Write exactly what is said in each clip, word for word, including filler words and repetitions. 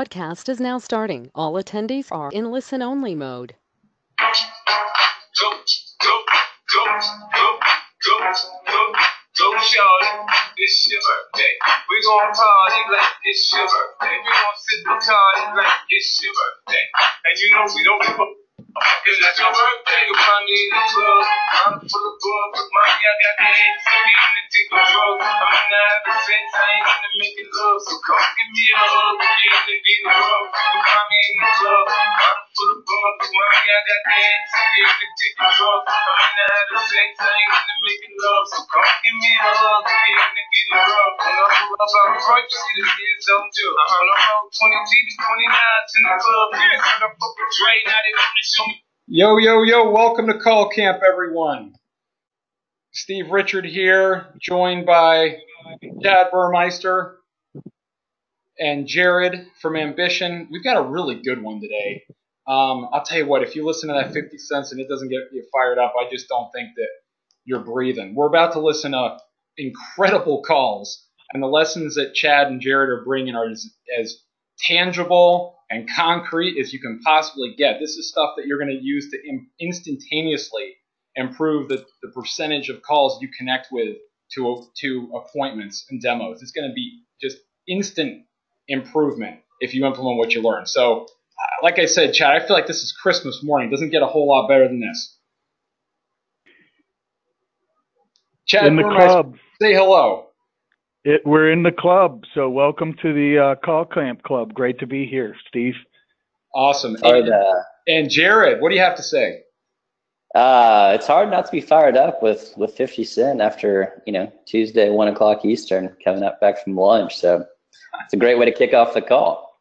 Podcast is now starting. All attendees are in listen-only mode. Go, go, go, go, go, go, go, y'all. It's your birthday. We gon' party like it's your birthday. We gon' sit and party like it's your birthday. And you know we don't give a cause that's your birthday. You find me in the club. I'm full of bug with money. I got the eggs. I'm eating and take a drug. I'm in the habit since I ain't gonna make it love. So come give me a hug. You're in the big club. You find me in the club. I'm full of bug with money. I got the eggs. I'm eating and take a drug. I'm in the habit since I ain't gonna make it love. So come give me a hug. You're in the big club. And I'm full of bug with money. You see the kids don't do. I'm on about twenty G's, twenty-nines in the club. Yeah, I'm a fucking Dre. Now they want to show. Yo, yo, yo, welcome to Call Camp, everyone. Steve Richard here, joined by Chad Burmeister and Jared from Ambition. We've got a really good one today. Um, I'll tell you what, if you listen to that fifty cents and it doesn't get you fired up, I just don't think that you're breathing. We're about to listen to incredible calls, and the lessons that Chad and Jared are bringing are as, as tangible and concrete as you can possibly get. This is stuff that you're going to use to in- instantaneously improve the, the percentage of calls you connect with to, to appointments and demos. It's going to be just instant improvement if you implement what you learn. So uh, like I said, Chad, I feel like this is Christmas morning. It doesn't get a whole lot better than this. Chad, in the club. Say hello. It, we're in the club, so welcome to the uh, Call Camp Club. Great to be here, Steve. Awesome. And, and Jared, what do you have to say? Uh, it's hard not to be fired up with, with fifty cent after, you know, Tuesday, one o'clock Eastern, coming up back from lunch. So it's a great way to kick off the call.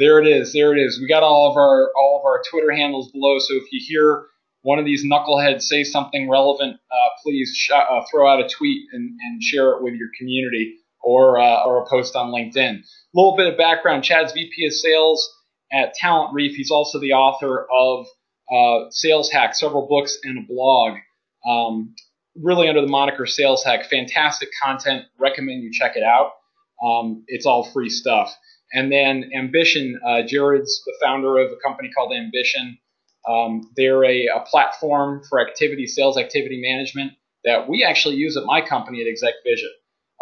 There it is. There it is. We got all of our all of our Twitter handles below, so if you hear one of these knuckleheads say something relevant, uh, please sh- uh, throw out a tweet and, and share it with your community, or uh, or a post on LinkedIn. A little bit of background. Chad's V P of Sales at TalentReef. He's also the author of uh, Sales Hack, several books and a blog, um, really under the moniker Sales Hack. Fantastic content. Recommend you check it out. Um, it's all free stuff. And then Ambition, uh, Jared's the founder of a company called Ambition. Um, they're a, a platform for activity, sales activity management that we actually use at my company at Exec Vision.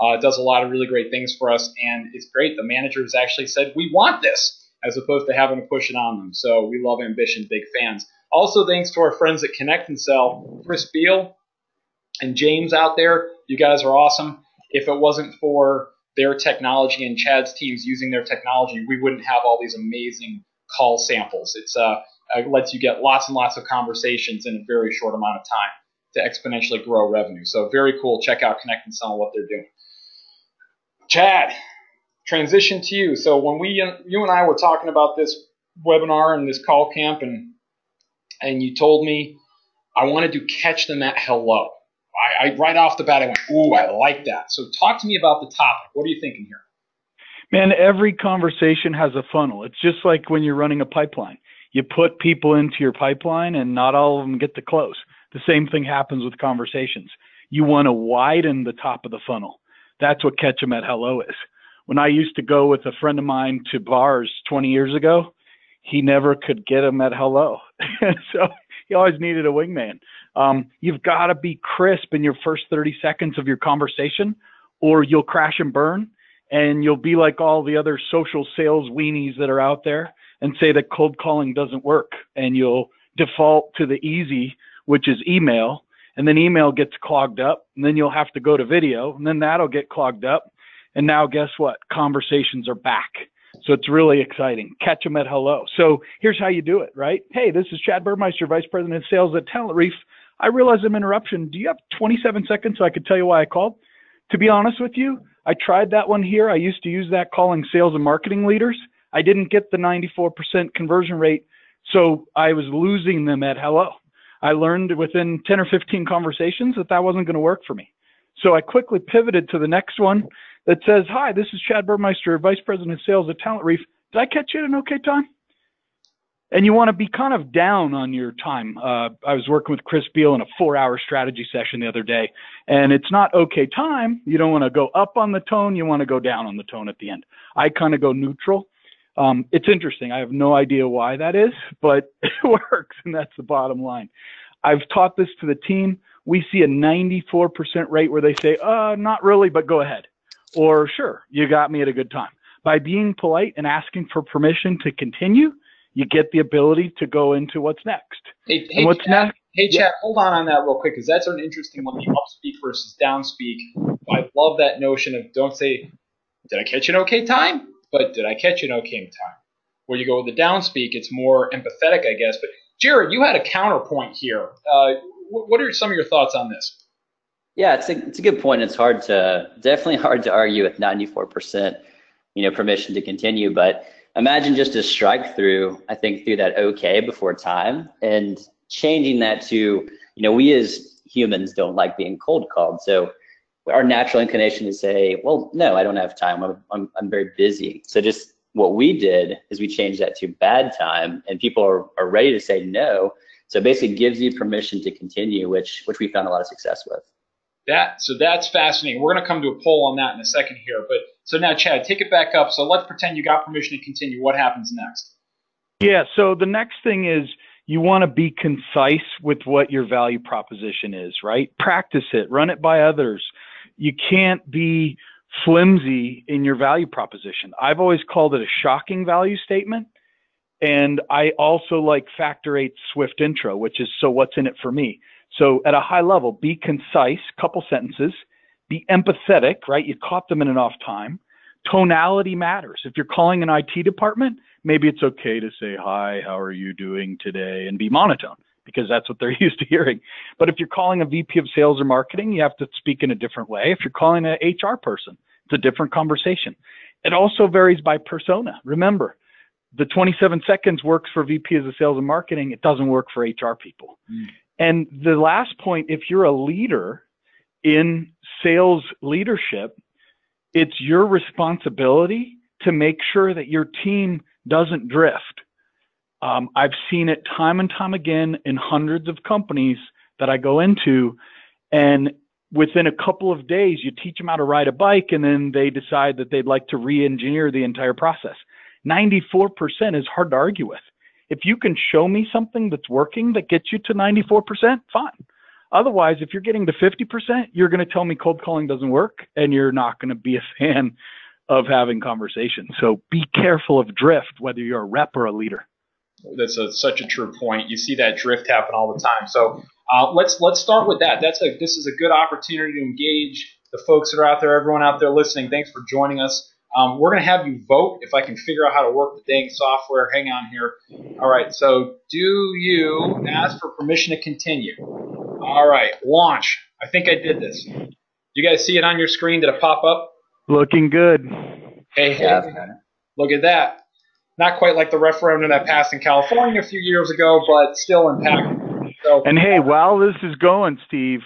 Uh, it does a lot of really great things for us, and it's great. The managers actually said, we want this, as opposed to having to push it on them. So we love Ambition, big fans. Also, thanks to our friends at Connect and Sell, Chris Beall and James out there. You guys are awesome. If it wasn't for their technology and Chad's teams using their technology, we wouldn't have all these amazing call samples. It's a uh, It lets you get lots and lots of conversations in a very short amount of time to exponentially grow revenue. So very cool. Check out Connect and Sell, what they're doing. Chad, transition to you. So when we, you and I were talking about this webinar and this call camp, and and you told me, I want to do catch them at hello. I, I right off the bat, I went, ooh, I like that. So talk to me about the topic. What are you thinking here? Man, every conversation has a funnel. It's just like when you're running a pipeline. You put people into your pipeline and not all of them get to close. The same thing happens with conversations. You want to widen the top of the funnel. That's what catch 'em at hello is. When I used to go with a friend of mine to bars twenty years ago, he never could get them at hello. So he always needed a wingman. Um, you've got to be crisp in your first thirty seconds of your conversation, or you'll crash and burn, and you'll be like all the other social sales weenies that are out there and say that cold calling doesn't work, and you'll default to the easy, which is email, and then email gets clogged up, and then you'll have to go to video, and then that'll get clogged up, and now guess what? Conversations are back. So it's really exciting. Catch 'em at hello. So here's how you do it, right? Hey, this is Chad Burmeister, Vice President of Sales at TalentReef. I realize I'm interruption. Do you have twenty-seven seconds so I could tell you why I called? To be honest with you, I tried that one here. I used to use that calling sales and marketing leaders. I didn't get the ninety-four percent conversion rate, so I was losing them at hello. I learned within ten or fifteen conversations that that wasn't going to work for me. So I quickly pivoted to the next one that says, hi, this is Chad Burmeister, Vice President of Sales at TalentReef. Did I catch you at an okay time? And you want to be kind of down on your time. Uh, I was working with Chris Beall in a four-hour strategy session the other day, and it's not okay time. You don't want to go up on the tone. You want to go down on the tone at the end. I kind of go neutral. Um, it's interesting. I have no idea why that is, but it works, and that's the bottom line. I've taught this to the team. We see a ninety-four percent rate where they say, uh, not really, but go ahead. Or sure, you got me at a good time. By being polite and asking for permission to continue, you get the ability to go into what's next. Hey, hey, what's Chad, next? Hey, Chad, yeah. hold on on that real quick, because that's an interesting one, the upspeak versus downspeak. I love that notion of don't say, did I catch an okay time? But did I catch an okay time? Where you go with the downspeak, it's more empathetic, I guess. But Jared, you had a counterpoint here. Uh, what are some of your thoughts on this? Yeah, it's a, it's a good point. It's hard to, definitely hard to argue with ninety-four percent, you know, permission to continue. But imagine just a strike through, I think, through that okay before time, and changing that to, you know, we as humans don't like being cold called. So our natural inclination is to say, well, no, I don't have time. I'm, I'm, I'm very busy. So just what we did is we changed that to bad time, and people are, are ready to say no. So it basically gives you permission to continue, which which we found a lot of success with. That so that's fascinating. We're going to come to a poll on that in a second here. But so now, Chad, take it back up. So let's pretend you got permission to continue. What happens next? Yeah. So the next thing is you want to be concise with what your value proposition is, right? Practice it. Run it by others. You can't be flimsy in your value proposition. I've always called it a shocking value statement. And I also like Factor eight's swift intro, which is, so what's in it for me? So at a high level, be concise, couple sentences, be empathetic, right? You caught them in an off time. Tonality matters. If you're calling an I T department, maybe it's okay to say, hi, how are you doing today? And be monotone, because that's what they're used to hearing. But if you're calling a V P of sales or marketing, you have to speak in a different way. If you're calling an H R person, it's a different conversation. It also varies by persona. Remember, the twenty-seven seconds works for V Ps of sales and marketing. It doesn't work for H R people. Mm. And the last point, if you're a leader in sales leadership, it's your responsibility to make sure that your team doesn't drift. Um, I've seen it time and time again in hundreds of companies that I go into, and within a couple of days, you teach them how to ride a bike, and then they decide that they'd like to re-engineer the entire process. ninety-four percent is hard to argue with. If you can show me something that's working that gets you to ninety-four percent, fine. Otherwise, if you're getting to fifty percent, you're going to tell me cold calling doesn't work, and you're not going to be a fan of having conversations. So be careful of drift, whether you're a rep or a leader. That's a, such a true point. You see that drift happen all the time. So uh, let's let's start with that. That's a, this is a good opportunity to engage the folks that are out there, everyone out there listening. Thanks for joining us. Um, we're going to have you vote if I can figure out how to work the dang software. Hang on here. All right. So do you ask for permission to continue? All right. Launch. I think I did this. You guys see it on your screen? Did it pop up? Looking good. Hey, hey, yeah. Look at that. Not quite like the referendum that passed in California a few years ago, but still impactful. So, and hey, while this is going, Steve,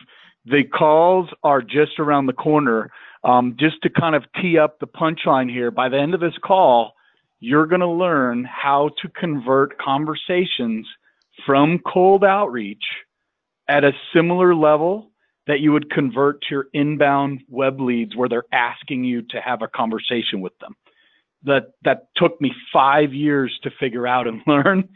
the calls are just around the corner. Um, just to kind of tee up the punchline here, by the end of this call, you're going to learn how to convert conversations from cold outreach at a similar level that you would convert to your inbound web leads where they're asking you to have a conversation with them. That, that took me five years to figure out and learn.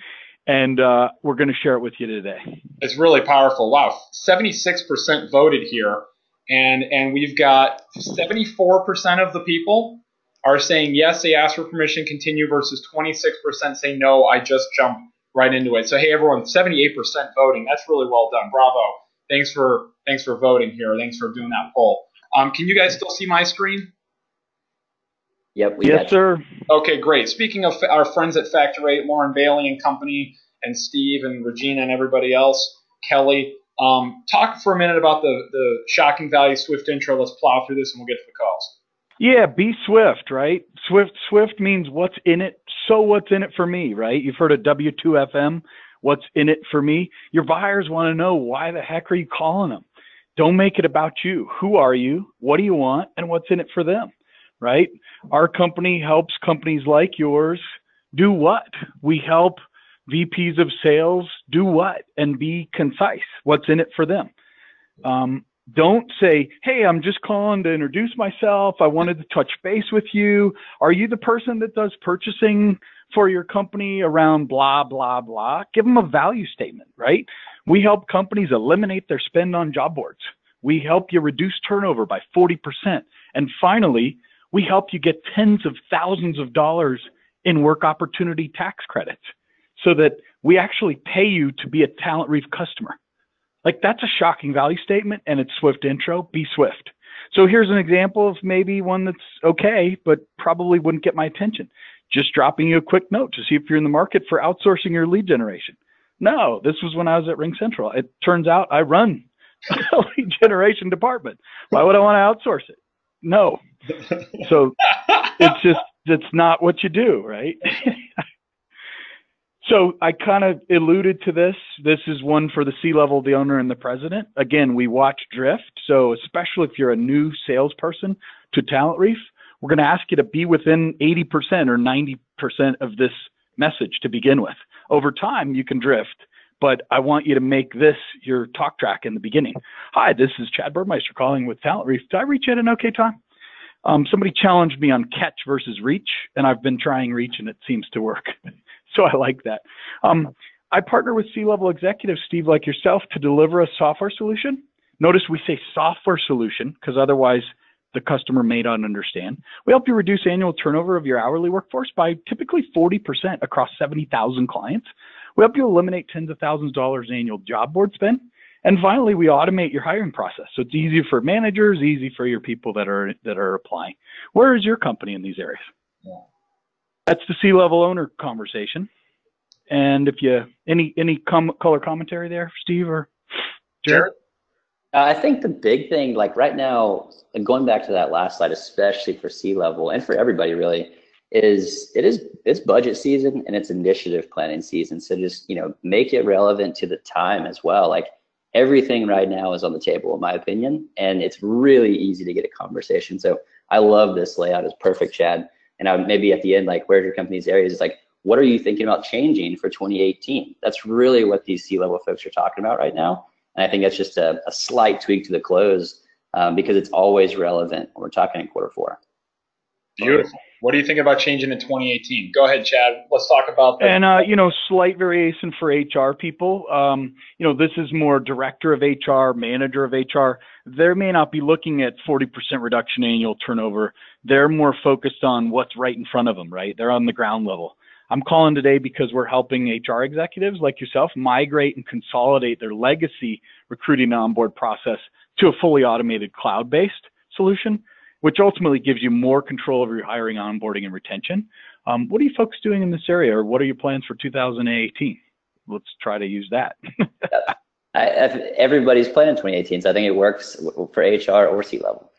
And uh, we're going to share it with you today. It's really powerful. Wow. seventy-six percent voted here. And and we've got seventy-four percent of the people are saying yes, they ask for permission to continue, versus twenty-six percent say no, I just jump right into it. So hey everyone, seventy-eight percent voting. That's really well done. Bravo. Thanks for thanks for voting here. Thanks for doing that poll. Um, can you guys still see my screen? Yep. We yes, sir. Okay, great. Speaking of our friends at Factor eight, Lauren Bailey and company, and Steve and Regina and everybody else, Kelly. Um, talk for a minute about the, the shocking value swift intro. Let's plow through this and we'll get to the calls. Yeah, be swift, right? Swift swift means what's in it. So what's in it for me, right? You've heard of W two F M, what's in it for me? Your buyers want to know, why the heck are you calling them? Don't make it about you. Who are you? What do you want? And what's in it for them, right? Our company helps companies like yours do what? We help V Ps of sales do what, and be concise. What's in it for them? Um, Don't say, hey, I'm just calling to introduce myself. I wanted to touch base with you. Are you the person that does purchasing for your company around blah, blah, blah? Give them a value statement, right? We help companies eliminate their spend on job boards. We help you reduce turnover by forty percent. And finally, we help you get tens of thousands of dollars in work opportunity tax credits so that we actually pay you to be a TalentReef customer. Like, that's a shocking value statement, and it's Swift intro. Be Swift. So here's an example of maybe one that's okay, but probably wouldn't get my attention. Just dropping you a quick note to see if you're in the market for outsourcing your lead generation. No, this was when I was at Ring Central. It turns out I run a lead generation department. Why would I want to outsource it? No. So it's just, it's not what you do, right? So I kind of alluded to this. This is one for the C-level, the owner, and the president. Again, we watch drift. So especially if you're a new salesperson to TalentReef, we're going to ask you to be within eighty percent or ninety percent of this message to begin with. Over time, you can drift, but I want you to make this your talk track in the beginning. Hi, this is Chad Burmeister calling with TalentReef. Did I reach at an okay time? Um, somebody challenged me on catch versus reach, and I've been trying reach, and it seems to work. So I like that. Um, I partner with C-level executives, Steve, like yourself, to deliver a software solution. Notice we say software solution because otherwise the customer may not understand. We help you reduce annual turnover of your hourly workforce by typically forty percent across seventy thousand clients. We help you eliminate tens of thousands of dollars in annual job board spend. And finally, we automate your hiring process. So it's easy for managers, easy for your people that are that are applying. Where is your company in these areas? Yeah. That's the C-level owner conversation. And if you, any any com- color commentary there, Steve or Jared? Uh, I think the big thing, like right now, and going back to that last slide, especially for C-level and for everybody really, is it is it's budget season and it's initiative planning season. So just, you know, make it relevant to the time as well. Like everything right now is on the table, in my opinion, and it's really easy to get a conversation. So I love this layout. It's perfect, Chad. And I would maybe at the end, like, where's your company's areas? It's like, what are you thinking about changing for twenty eighteen? That's really what these C-level folks are talking about right now. And I think that's just a, a slight tweak to the close um, because it's always relevant when we're talking in quarter four. Beautiful. What do you think about changing in twenty eighteen? Go ahead, Chad. Let's talk about that. And, uh, you know, slight variation for H R people. Um, you know, this is more director of H R, manager of H R. They may not be looking at forty percent reduction annual turnover. They're more focused on what's right in front of them, right? They're on the ground level. I'm calling today because we're helping H R executives like yourself migrate and consolidate their legacy recruiting onboard process to a fully automated cloud-based solution, which ultimately gives you more control over your hiring, onboarding, and retention. Um, what are you folks doing in this area, or what are your plans for two thousand eighteen? Let's try to use that. I, everybody's planning twenty eighteen, so I think it works for H R or C-level.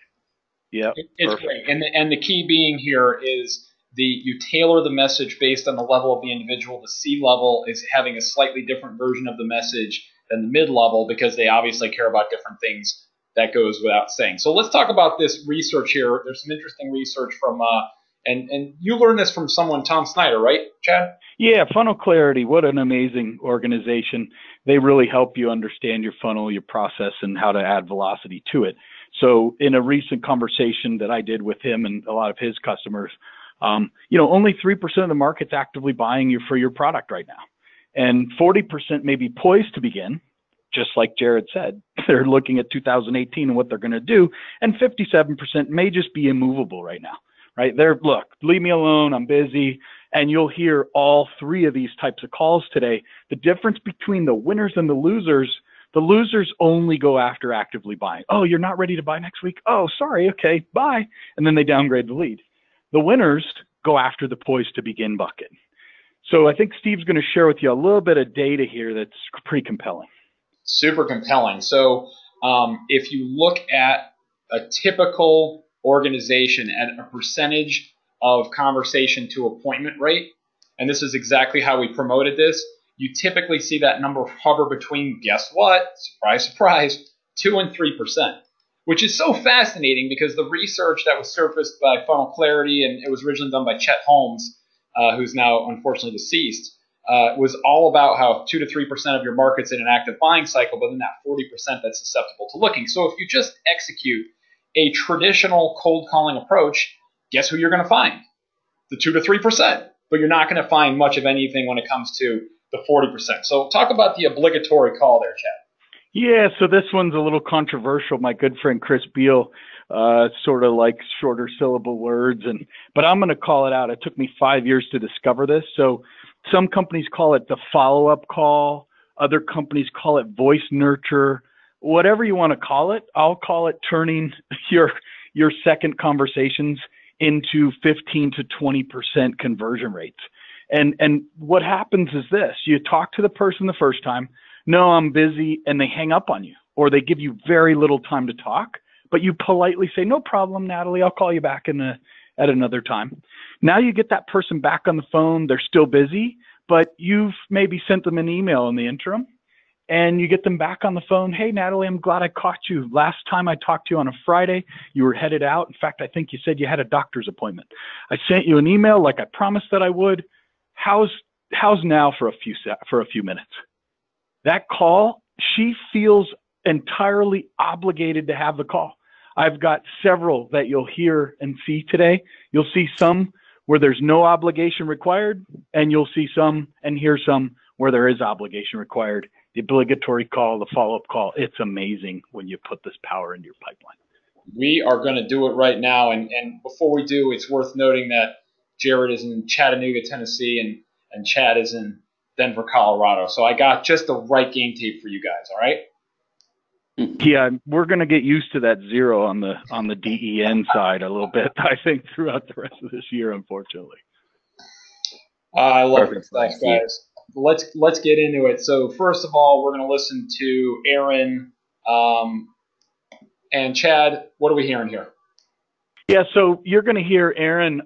Yeah, it, it's perfect. Great. And the, and the key being here is the you tailor the message based on the level of the individual. The C-level is having a slightly different version of the message than the mid-level because they obviously care about different things. That goes without saying. So let's talk about this research here. There's some interesting research from, uh, and and you learned this from someone, Tom Snyder, right, Chad? Yeah, Funnel Clarity. What an amazing organization. They really help you understand your funnel, your process, and how to add velocity to it. So in a recent conversation that I did with him and a lot of his customers, um, you know, only three percent of the market's actively buying you for your product right now. And forty percent may be poised to begin. Just like Jared said, they're looking at two thousand eighteen and what they're going to do. And fifty-seven percent may just be immovable right now, right? They're, look, leave me alone. I'm busy. And you'll hear all three of these types of calls today. The difference between the winners and the losers, the losers only go after actively buying. Oh, you're not ready to buy next week. Oh, sorry. Okay, bye. And then they downgrade the lead. The winners go after the poised to begin bucket. So I think Steve's going to share with you a little bit of data here that's pretty compelling. Super compelling. So um, if you look at a typical organization at a percentage of conversation to appointment rate, and this is exactly how we promoted this, you typically see that number hover between, guess what, surprise, surprise, two and three percent, which is so fascinating because the research that was surfaced by Funnel Clarity, and it was originally done by Chet Holmes, uh, who's now unfortunately deceased, uh, was all about how two to three percent of your market's in an active buying cycle, but then that forty percent that's susceptible to looking. So if you just execute a traditional cold calling approach, guess who you're going to find? The two to three percent. But you're not going to find much of anything when it comes to the forty percent. So talk about the obligatory call there, Chad. Yeah, so this one's a little controversial. My good friend Chris Beall uh, sort of likes shorter syllable words, and but I'm going to call it out. It took me five years to discover this. So some companies call it the follow-up call. Other companies call it voice nurture. Whatever you want to call it, I'll call it turning your your second conversations into fifteen to twenty percent conversion rates. And and what happens is this: you talk to the person the first time, no, I'm busy, and they hang up on you, or they give you very little time to talk, but you politely say, no problem, Natalie, I'll call you back in a, at another time. Now you get that person back on the phone, they're still busy, but you've maybe sent them an email in the interim, and you get them back on the phone. Hey, Natalie, I'm glad I caught you. Last time I talked to you on a Friday, you were headed out. In fact, I think you said you had a doctor's appointment. I sent you an email like I promised that I would. How's how's now for a few for a few minutes? That call, she feels entirely obligated to have the call. I've got several that you'll hear and see today. You'll see some where there's no obligation required, and you'll see some and hear some where there is obligation required. The obligatory call, the follow-up call. It's amazing when you put this power into your pipeline. We are going to do it right now. And, and before we do, it's worth noting that Jared is in Chattanooga, Tennessee, and, and Chad is in Denver, Colorado. So I got just the right game tape for you guys. All right? Yeah, we're going to get used to that zero on the on the D E N side a little bit, I think, throughout the rest of this year, unfortunately. Uh, I love it. Thanks, guys. Let's let's get into it. So first of all, we're going to listen to Aaron um, and Chad. What are we hearing here? Yeah, so you're going to hear Aaron,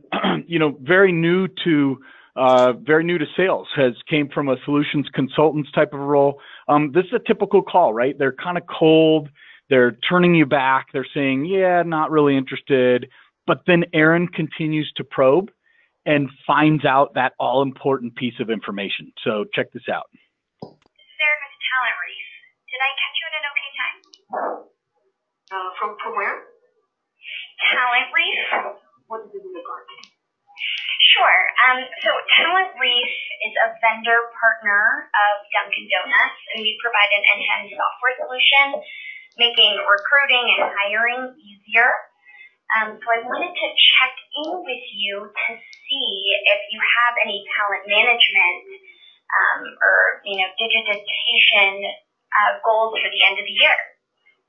you know, very new to uh, very new to sales, has came from a solutions consultants type of role. Um, this is a typical call, right? They're kind of cold. They're turning you back. They're saying, yeah, not really interested. But then Aaron continues to probe and finds out that all-important piece of information. So check this out. This is Aaron with TalentReef. Did I catch you at an okay time? Uh, from, from where? TalentReef. What is it in regard to? Sure. Um, so TalentReef is a vendor partner of Dunkin' Donuts, and we provide an end-to-end software solution, making recruiting and hiring easier. Um, so I wanted to check in with you to see if you have any talent management um, or, you know, digitization uh, goals for the end of the year.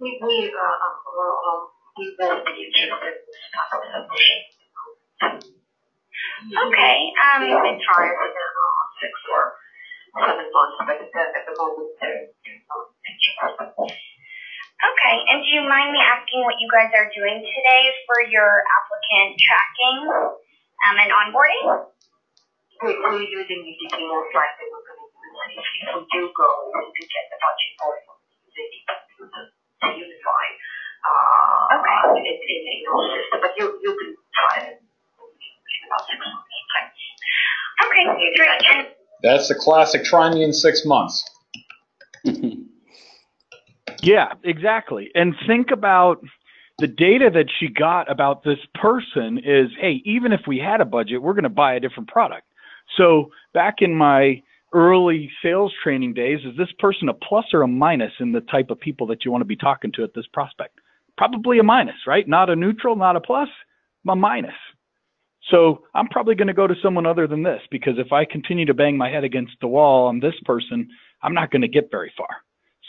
We we uh, uh, we want to achieve this possibility. Okay. Um, we've been trying for six or seven months, but at the moment there's no interest. Okay, and do you mind me asking what you guys are doing today for your applicant tracking um, and onboarding? We're, we're using U D P most likely. We're going to use it. If we do go, we can get the budget for it to unify uh, okay. it in the system. But you, you can try it in about six months. Okay, great. That's the classic try me in six months. Yeah, exactly. And think about the data that she got about this person is, hey, even if we had a budget, we're going to buy a different product. So back in my early sales training days, is this person a plus or a minus in the type of people that you want to be talking to at this prospect? Probably a minus, right? Not a neutral, not a plus, a minus. So I'm probably going to go to someone other than this, because if I continue to bang my head against the wall on this person, I'm not going to get very far.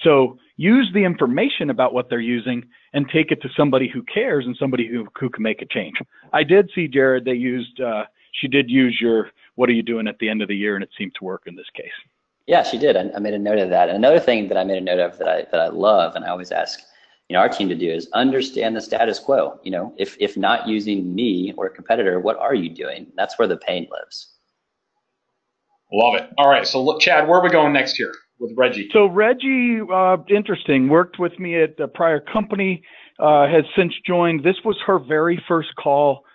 So use the information about what they're using and take it to somebody who cares and somebody who, who can make a change. I did see, Jared, they used, uh, she did use your, what are you doing at the end of the year? And it seemed to work in this case. Yeah, she did. I, I made a note of that. And another thing that I made a note of that I, that I love and I always ask, you know, our team to do is understand the status quo. You know, if, if not using me or a competitor, what are you doing? That's where the pain lives. Love it. All right. So look, Chad, where are we going next here? With Reggie. So Reggie, uh, interesting, worked with me at a prior company, uh, has since joined. This was her very first call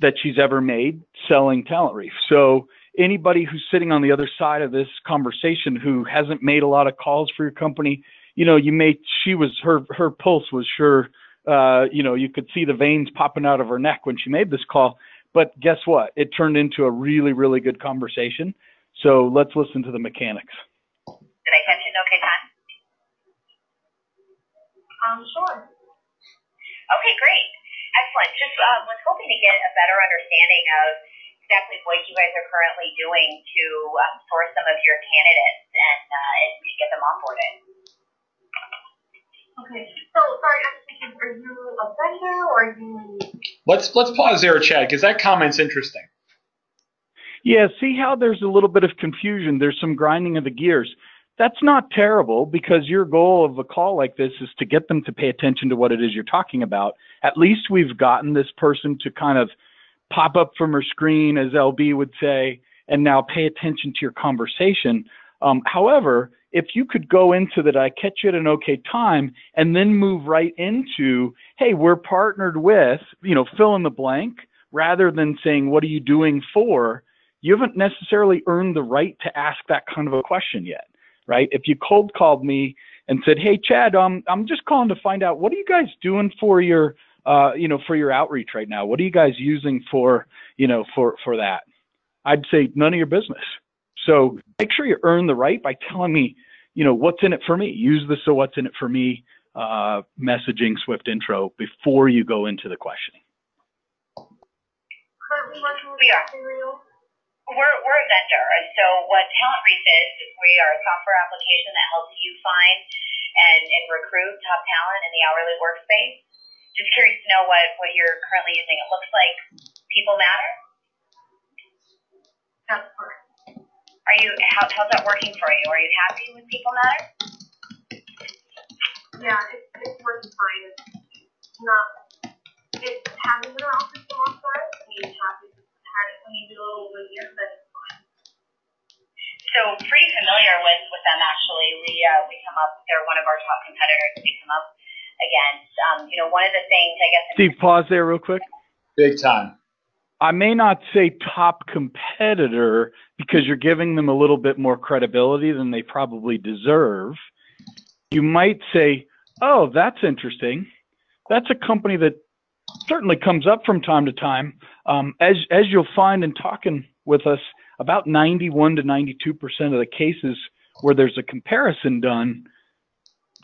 that she's ever made selling TalentReef. So anybody who's sitting on the other side of this conversation who hasn't made a lot of calls for your company, you know, you may, she was, her, her pulse was sure, uh, you know, you could see the veins popping out of her neck when she made this call, but guess what? It turned into a really, really good conversation. So let's listen to the mechanics. Did I catch an okay time? Um, sure. Okay, great. Excellent. Just um, was hoping to get a better understanding of exactly what you guys are currently doing to um, source some of your candidates and, uh, and get them onboarded. Okay. So, sorry, I'm thinking, are you a vendor or are you... Let's, let's pause there, Chad, because that comment's interesting. Yeah, see how there's a little bit of confusion. There's some grinding of the gears. That's not terrible because your goal of a call like this is to get them to pay attention to what it is you're talking about. At least we've gotten this person to kind of pop up from her screen, as L B would say, and now pay attention to your conversation. Um, however, if you could go into that, I catch you at an okay time, and then move right into, hey, we're partnered with, you know, fill in the blank, rather than saying, what are you doing for? You haven't necessarily earned the right to ask that kind of a question yet. Right? If you cold called me and said, hey, Chad, um, I'm just calling to find out, what are you guys doing for your, uh, you know, for your outreach right now? What are you guys using for, you know, for, for that? I'd say none of your business. So make sure you earn the right by telling me, you know, what's in it for me. Use the so what's in it for me uh, messaging Swift intro before you go into the questioning. Currently working with you. We're, we're a vendor, so what TalentReef is, is we are a software application that helps you find and, and recruit top talent in the hourly workspace. Just curious to know what, what you're currently using. It looks like People Matter. Are you, how, how's that working for you? Are you happy with People Matter? Yeah, it's, it's working fine. It's not, it hasn't been around for so long, but it's happy. So pretty familiar with, with them actually. We uh, we come up. They're one of our top competitors. We come up against. Um, you know, one of the things I guess. Steve, pause there real quick. Big time. I may not say top competitor because you're giving them a little bit more credibility than they probably deserve. You might say, "Oh, that's interesting. That's a company that." Certainly comes up from time to time. Um, as as you'll find in talking with us, about ninety-one to ninety-two percent of the cases where there's a comparison done,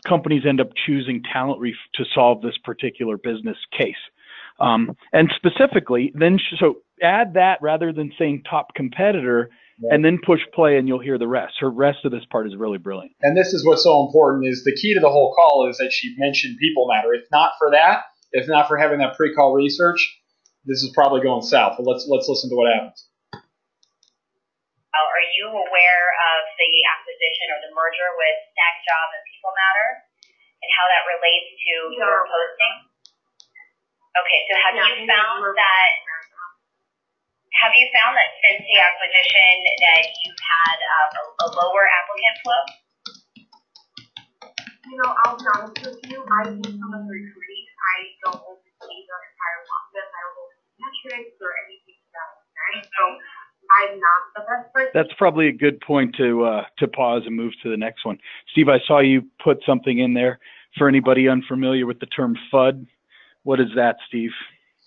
companies end up choosing TalentReef to solve this particular business case. Um, and specifically, then so add that rather than saying top competitor, yeah. And then push play, and you'll hear the rest. Her rest of this part is really brilliant. And this is what's so important: is the key to the whole call is that she mentioned People Matter. If not for that. If not for having that pre-call research, this is probably going south. But let's let's listen to what happens. Are you aware of the acquisition or the merger with Snagajob and People Matter, and how that relates to yeah. your posting? Okay, so have yeah, you found that? Have you found that since the acquisition that you've had um, a, a lower applicant flow? You know, I'll be honest with you. I think some of the recruiting. I don't oversee the entire process. I don't oversee metrics or anything to that extent. So I'm not the best person. That's probably a good point to uh, to pause and move to the next one. Steve, I saw you put something in there for anybody unfamiliar with the term FUD. What is that, Steve?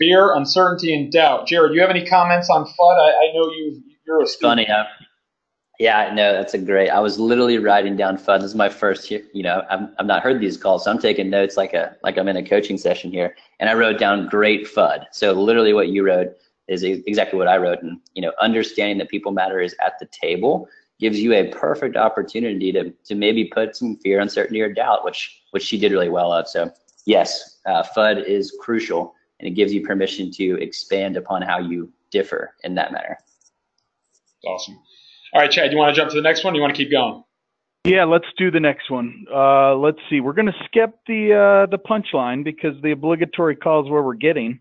Fear, uncertainty, and doubt. Jared, do you have any comments on FUD? I, I know you you're a student. Funny, huh? Yeah, no, that's a great. I was literally writing down FUD. This is my first, you know, I'm I've not heard these calls, so I'm taking notes like a like I'm in a coaching session here. And I wrote down great FUD. So literally, what you wrote is exactly what I wrote. And you know, understanding that People Matter is at the table gives you a perfect opportunity to to maybe put some fear, uncertainty, or doubt, which which she did really well of. So yes, uh, FUD is crucial, and it gives you permission to expand upon how you differ in that manner. Awesome. All right, Chad, you want to jump to the next one? Or you want to keep going? Yeah, let's do the next one. Uh, let's see. We're going to skip the uh, the punchline because the obligatory call is where we're getting.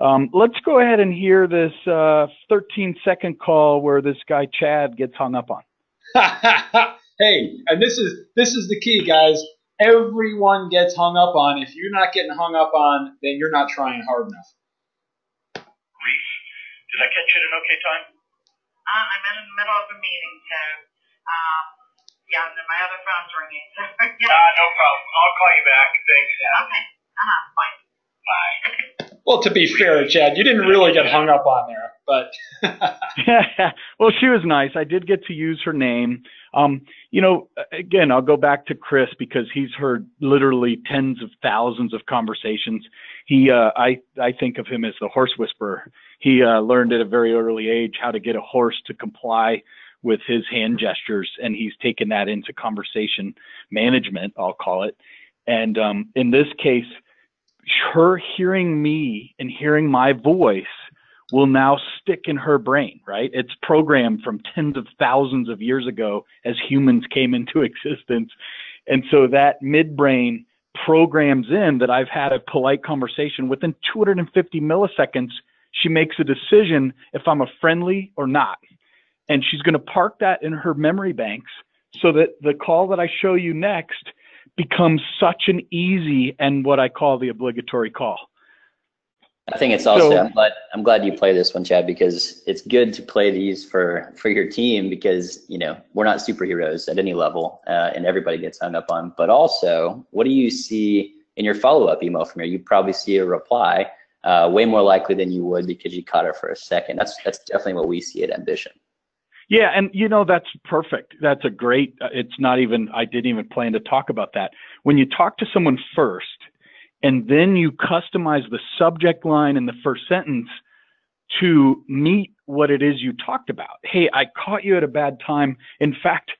Um, let's go ahead and hear this thirteen-second uh, call where this guy Chad gets hung up on. Hey, and this is this is the key, guys. Everyone gets hung up on. If you're not getting hung up on, then you're not trying hard enough. Reef, did I catch you at an okay time? Uh, I'm in the middle of a meeting, so um, yeah, and then my other phone's ringing. So, yeah. Uh, no problem. I'll call you back. Thanks, Chad. Okay. Uh-huh. Bye. Bye. Well, to be fair, Chad, you didn't really get hung up on there, but. Well, she was nice. I did get to use her name. Um, you know, again, I'll go back to Chris because he's heard literally tens of thousands of conversations. He, uh, I, I think of him as the horse whisperer. He uh, learned at a very early age how to get a horse to comply with his hand gestures, and he's taken that into conversation management, I'll call it. And um, in this case, her hearing me and hearing my voice will now stick in her brain, right? It's programmed from tens of thousands of years ago as humans came into existence. And so that midbrain programs in that I've had a polite conversation. Within two hundred fifty milliseconds, she makes a decision if I'm a friendly or not. And she's going to park that in her memory banks so that the call that I show you next becomes such an easy and what I call the obligatory call. I think it's also, so, I'm, glad, I'm glad you play this one, Chad, because it's good to play these for, for your team because, you know, we're not superheroes at any level uh, and everybody gets hung up on. But also, what do you see in your follow-up email from here? You probably see a reply uh, way more likely than you would because you caught her for a second. That's, that's definitely what we see at Ambition. Yeah, and you know, that's perfect. That's a great, it's not even, I didn't even plan to talk about that. When you talk to someone first and then you customize the subject line in the first sentence to meet what it is you talked about. Hey, I caught you at a bad time. In fact,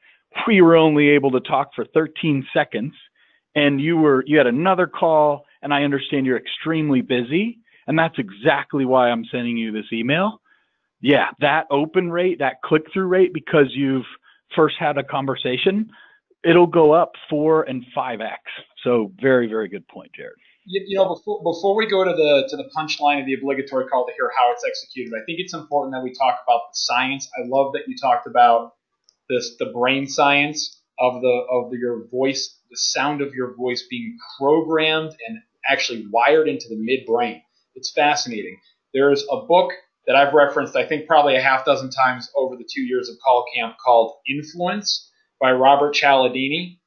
we were only able to talk for thirteen seconds and you were, you had another call and I understand you're extremely busy and that's exactly why I'm sending you this email. Yeah, that open rate, that click-through rate, because you've first had a conversation, it'll go up four and five X. So very, very good point, Jared. You, you know, before before we go to the to the punchline of the obligatory call to hear how it's executed, I think it's important that we talk about the science. I love that you talked about this the brain science of the of the, your voice, the sound of your voice being programmed and actually wired into the midbrain. It's fascinating. There's a book that I've referenced, I think, probably a half dozen times over the two years of Call Camp called Influence by Robert Cialdini.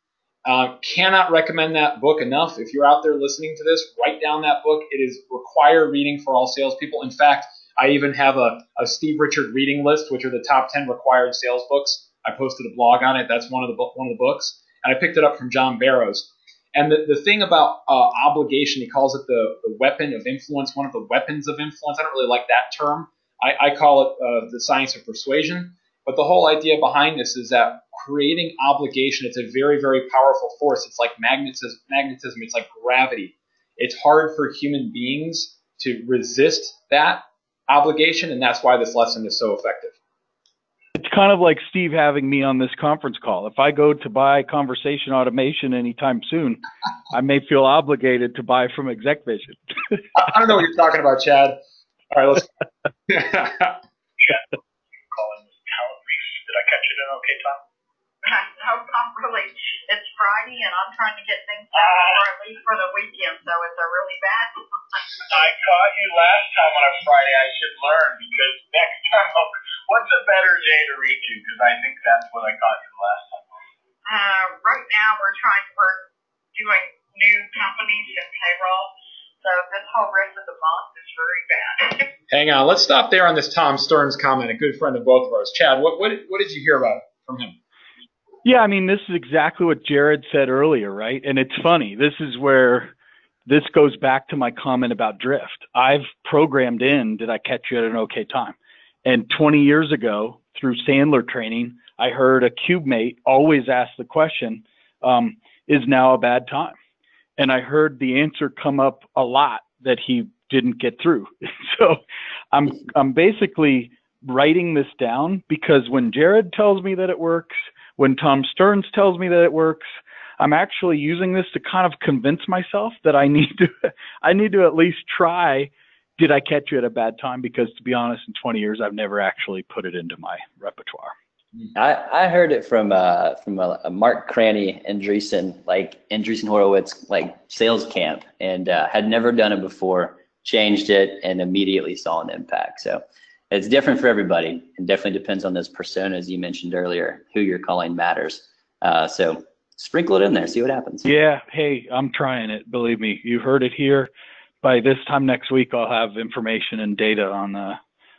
Uh, cannot recommend that book enough. If you're out there listening to this, write down that book. It is required reading for all salespeople. In fact, I even have a, a Steve Richard reading list, which are the top ten required sales books. I posted a blog on it. That's one of the book, one of the books. And I picked it up from John Barrows. And the, the thing about uh, obligation, he calls it the, the weapon of influence, one of the weapons of influence. I don't really like that term. I, I call it uh, the science of persuasion. But the whole idea behind this is that creating obligation, it's a very, very powerful force. It's like magnetism. magnetism. It's like gravity. It's hard for human beings to resist that obligation, and that's why this lesson is so effective. It's kind of like Steve having me on this conference call. If I go to buy conversation automation anytime soon, I may feel obligated to buy from ExecVision. I don't know what you're talking about, Chad. All right, let's. Chad, calling this TalentReef. Did I catch it in okay time? No, not really. It's Friday, and I'm trying to get things done uh, at least for the weekend, so it's a really bad. I caught you last time on a Friday. I should learn because next time I'll. What's a better day to reach you? Because I think that's what I got you the last time. Uh, right now, we're trying, we're doing new companies and payroll. So this whole rest of the month is very bad. Hang on. Let's stop there on this Tom Stearns comment, a good friend of both of ours. Chad, what, what, what did you hear about from him? Yeah, I mean, this is exactly what Jared said earlier, right? And it's funny. This is where this goes back to my comment about drift. I've programmed in, did I catch you at an okay time? And twenty years ago, through Sandler training, I heard a cube mate always ask the question, um, is now a bad time? And I heard the answer come up a lot that he didn't get through. So I'm I'm basically writing this down because when Jared tells me that it works, when Tom Stearns tells me that it works, I'm actually using this to kind of convince myself that I need to I need to at least try. Did I catch you at a bad time? Because to be honest, in twenty years, I've never actually put it into my repertoire. I, I heard it from uh, from a, a Mark Cranny Andreessen, like Andreessen Horowitz, like sales camp, and uh, had never done it before, changed it, and immediately saw an impact. So it's different for everybody. It definitely depends on those personas you mentioned earlier. Who you're calling matters. Uh, so sprinkle it in there, see what happens. Yeah. Hey, I'm trying it. Believe me, you heard it here. By this time next week, I'll have information and data on uh,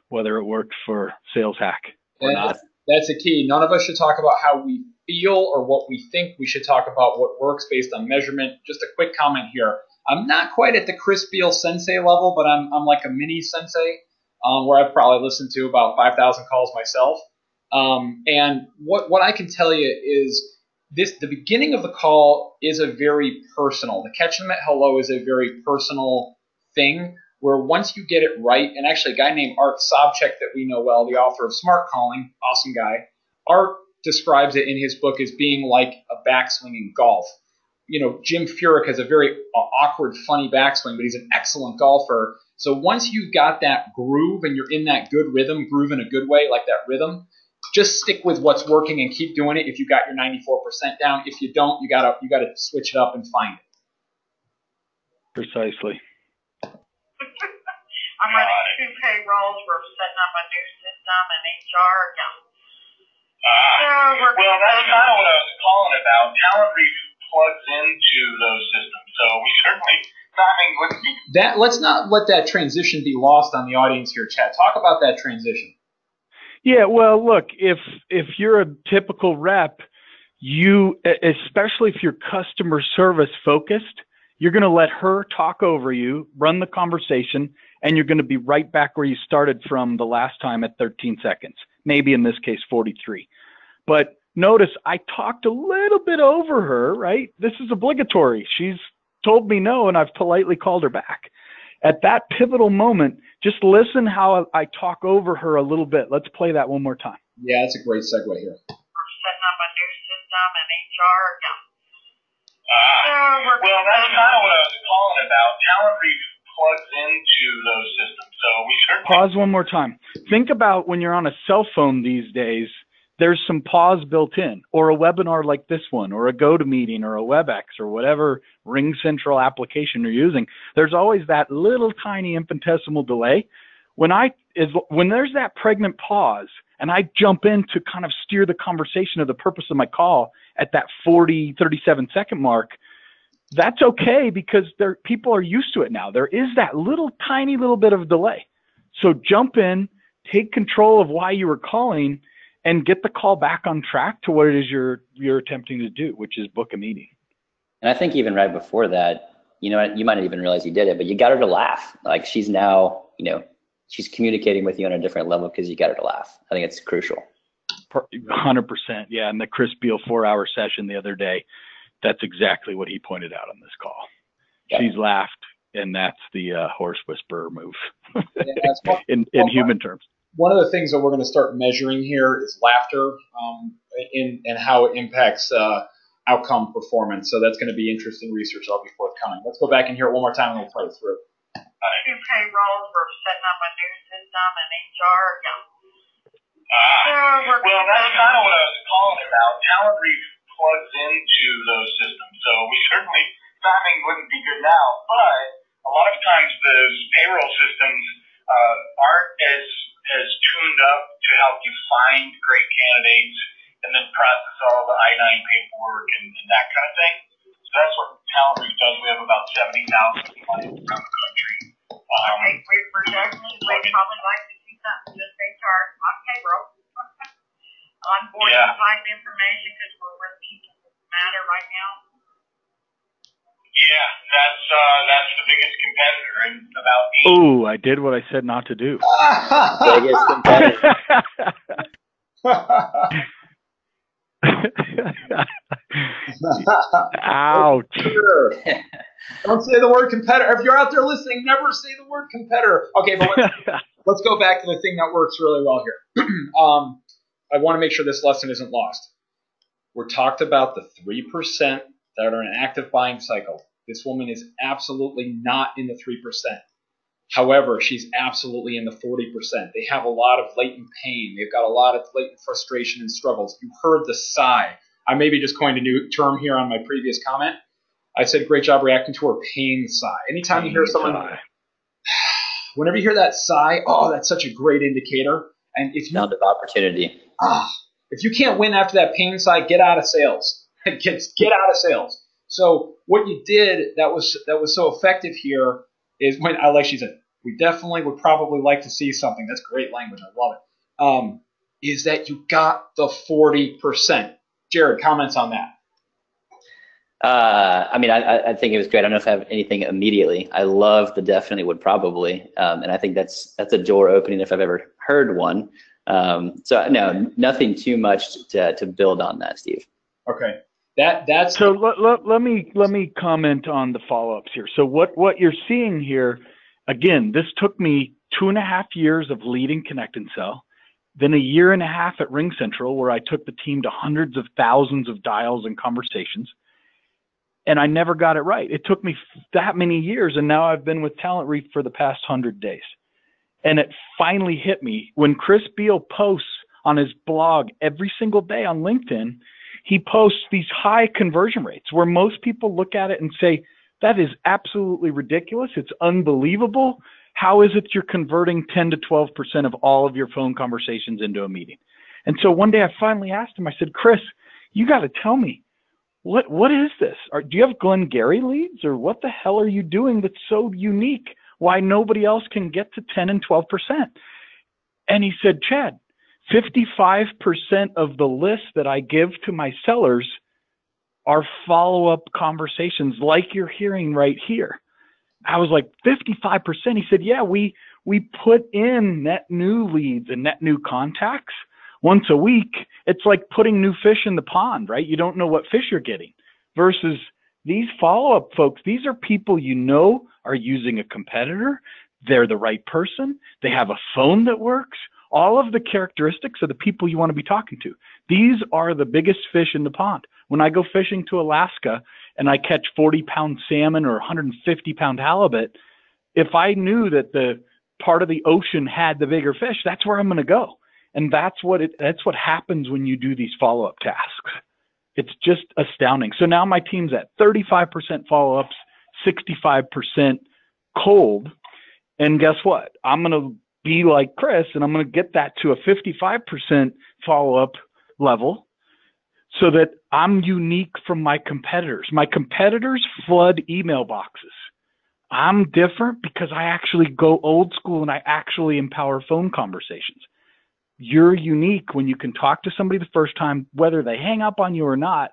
whether it worked for Sales Hack or not. That's the key. None of us should talk about how we feel or what we think. We should talk about what works based on measurement. Just a quick comment here. I'm not quite at the Chris Beall sensei level, but I'm I'm like a mini sensei, um, where I've probably listened to about five thousand calls myself. Um, and what what I can tell you is this: the beginning of the call is a very personal. The catch them at hello is a very personal thing, where once you get it right, and actually a guy named Art Sobchak that we know well, the author of Smart Calling, awesome guy, Art describes it in his book as being like a backswing in golf. You know, Jim Furyk has a very awkward, funny backswing, but he's an excellent golfer. So once you've got that groove and you're in that good rhythm, groove in a good way, like that rhythm, just stick with what's working and keep doing it. If you got your ninety-four percent down, if you don't, you gotta you gotta switch it up and find it. Precisely. I'm running two payrolls. We're setting up a new system and H R. Yeah. Uh, so we're well, that's kind of what I was calling about. TalentReef plugs into those systems, so we certainly. I mean, that let's not let that transition be lost on the audience here, Chad. Talk about that transition. Yeah. Well, look, if if you're a typical rep, you especially if you're customer service focused, you're going to let her talk over you, run the conversation, and you're going to be right back where you started from the last time at thirteen seconds, maybe in this case forty-three. But notice I talked a little bit over her, right? This is obligatory. She's told me no, and I've politely called her back. At that pivotal moment, just listen how I talk over her a little bit. Let's play that one more time. Yeah, that's a great segue here. We're setting up a new system in H R. Yeah. Uh, so well, that's kind of what I was calling about. TalentReef plugs into those systems, so we certainly. Pause one more time. Think about when you're on a cell phone these days. There's some pause built in, or a webinar like this one, or a GoToMeeting, or a WebEx, or whatever Ring Central application you're using. There's always that little tiny infinitesimal delay. When I is when there's that pregnant pause, and I jump in to kind of steer the conversation of the purpose of my call at that forty, thirty-seven second mark, that's okay because there, people are used to it now. There is that little tiny little bit of delay. So jump in, take control of why you were calling, and get the call back on track to what it is you're you're attempting to do, which is book a meeting. And I think even right before that, you know, you might not even realize you did it, but you got her to laugh. Like she's now, you know, she's communicating with you on a different level because you got her to laugh. I think it's crucial. one hundred percent. Yeah. And the Chris Beall four hour session the other day, that's exactly what he pointed out on this call. Yeah. She's laughed, and that's the uh, horse whisperer move yeah, that's one, in, in one, human terms. One of the things that we're going to start measuring here is laughter um, in, and how it impacts uh, outcome performance. So that's going to be interesting research. I'll be forthcoming. Let's go back and hear it one more time and we'll play it through. Two payrolls for setting up a new system in H R. Yeah. Uh, so we're well, that's kind of what I was calling about. TalentReef plugs into those systems, so we certainly timing wouldn't be good now. But a lot of times those payroll systems uh, aren't as as tuned up to help you find great candidates and then process all the I nine paperwork and, and that kind of thing. So that's what TalentReef does. We have about seventy thousand clients around the country. Um, okay, we projecting we'd probably like to see something just H R on payroll, on board yeah. type information because we're with People Matter right now. Yeah, that's uh, that's the biggest competitor in about. Oh, I did what I said not to do. Biggest competitor. Ouch. Don't say the word competitor. If you're out there listening, never say the word competitor. Okay, but let's, let's go back to the thing that works really well here. um, I want to make sure this lesson isn't lost. We're talked about the three percent that are in an active buying cycle. This woman is absolutely not in the three percent. However, she's absolutely in the forty percent. They have a lot of latent pain. They've got a lot of latent frustration and struggles. You heard the sigh. I maybe just coined a new term here on my previous comment. I said, great job reacting to her pain sigh. Anytime pain you hear someone, sigh. whenever you hear that sigh, oh, that's such a great indicator. And if you sound of opportunity. Ah, if you can't win after that pain sigh, get out of sales. get get out of sales. So what you did that was that was so effective here is when I like she said, we definitely would probably like to see something. That's great language. I love it. Um, is that you got the forty percent. Jared, comments on that? Uh, I mean, I, I think it was great. I don't know if I have anything immediately. I love the definitely would probably. Um, and I think that's that's a door opening if I've ever heard one. Um, so, no, nothing too much to, to build on that, Steve. Okay. That that's So the- let, let, let me let me comment on the follow-ups here. So what, what you're seeing here, again, this took me two and a half years of leading Connect and Sell. Then a year and a half at Ring Central, where I took the team to hundreds of thousands of dials and conversations. And I never got it right. It took me that many years. And now I've been with TalentReef for the past hundred days. And it finally hit me when Chris Beall posts on his blog every single day on LinkedIn, he posts these high conversion rates where most people look at it and say, that is absolutely ridiculous. It's unbelievable. How is it you're converting ten to twelve percent of all of your phone conversations into a meeting? And so one day I finally asked him, I said, Chris, you got to tell me, what what is this? Are, do you have Glengarry leads, or what the hell are you doing that's so unique? Why nobody else can get to ten and twelve percent? And he said, Chad, fifty-five percent of the list that I give to my sellers are follow-up conversations like you're hearing right here. I was like, fifty-five percent? He said, yeah, we we put in net new leads and net new contacts once a week. It's like putting new fish in the pond, right? You don't know what fish you're getting. Versus these follow-up folks, these are people you know are using a competitor. They're the right person. They have a phone that works. All of the characteristics of the people you want to be talking to. These are the biggest fish in the pond. When I go fishing to Alaska and I catch forty-pound salmon or one hundred fifty-pound halibut, if I knew that the part of the ocean had the bigger fish, that's where I'm going to go. And that's what it, that's what happens when you do these follow-up tasks. It's just astounding. So now my team's at thirty-five percent follow-ups, sixty-five percent cold. And guess what? I'm going to be like Chris, and I'm going to get that to a fifty-five percent follow-up level so that I'm unique from my competitors. My competitors flood email boxes. I'm different because I actually go old school and I actually empower phone conversations. You're unique when you can talk to somebody the first time, whether they hang up on you or not.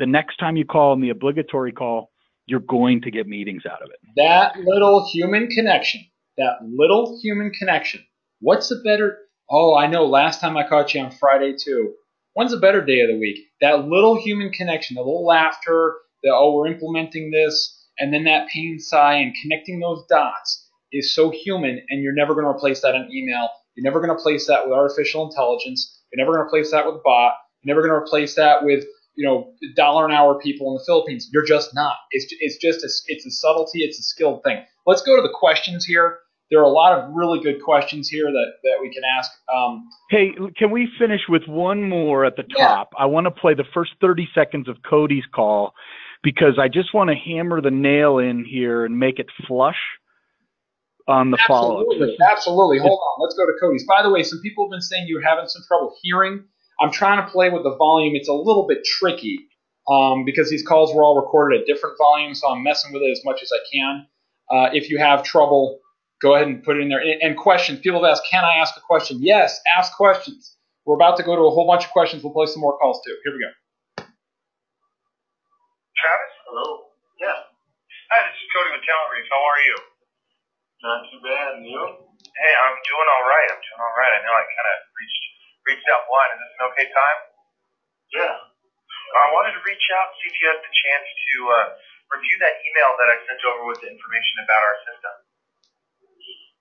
The next time you call in the obligatory call, you're going to get meetings out of it. That little human connection. That little human connection. What's the better? Oh, I know last time I caught you on Friday too. When's a better day of the week? That little human connection, the little laughter, the, oh, we're implementing this, and then that pain sigh and connecting those dots is so human, and you're never going to replace that in email. You're never going to replace that with artificial intelligence. You're never going to replace that with a bot. You're never going to replace that with, you know, dollar an hour people in the Philippines. You're just not. It's it's just a, it's a subtlety. It's a skilled thing. Let's go to the questions here. There are a lot of really good questions here that, that we can ask. Um, hey, can we finish with one more at the top? Yeah. I want to play the first thirty seconds of Cody's call because I just want to hammer the nail in here and make it flush on the follow-up. Absolutely, absolutely. Hold on. Let's go to Cody's. By the way, some people have been saying you're having some trouble hearing. I'm trying to play with the volume. It's a little bit tricky um, because these calls were all recorded at different volumes, so I'm messing with it as much as I can. Uh, if you have trouble, go ahead and put it in there. And questions. People have asked, can I ask a question? Yes, ask questions. We're about to go to a whole bunch of questions. We'll play some more calls, too. Here we go. Travis? Hello. Yeah. Hi, this is Cody with TalentReef. How are you? Not too bad. And you? Hey, I'm doing all right. I'm doing all right. I know I kind of reached reached out blind. Is this an okay time? Yeah. I wanted to reach out and see if you had the chance to uh, review that email that I sent over with the information about our system.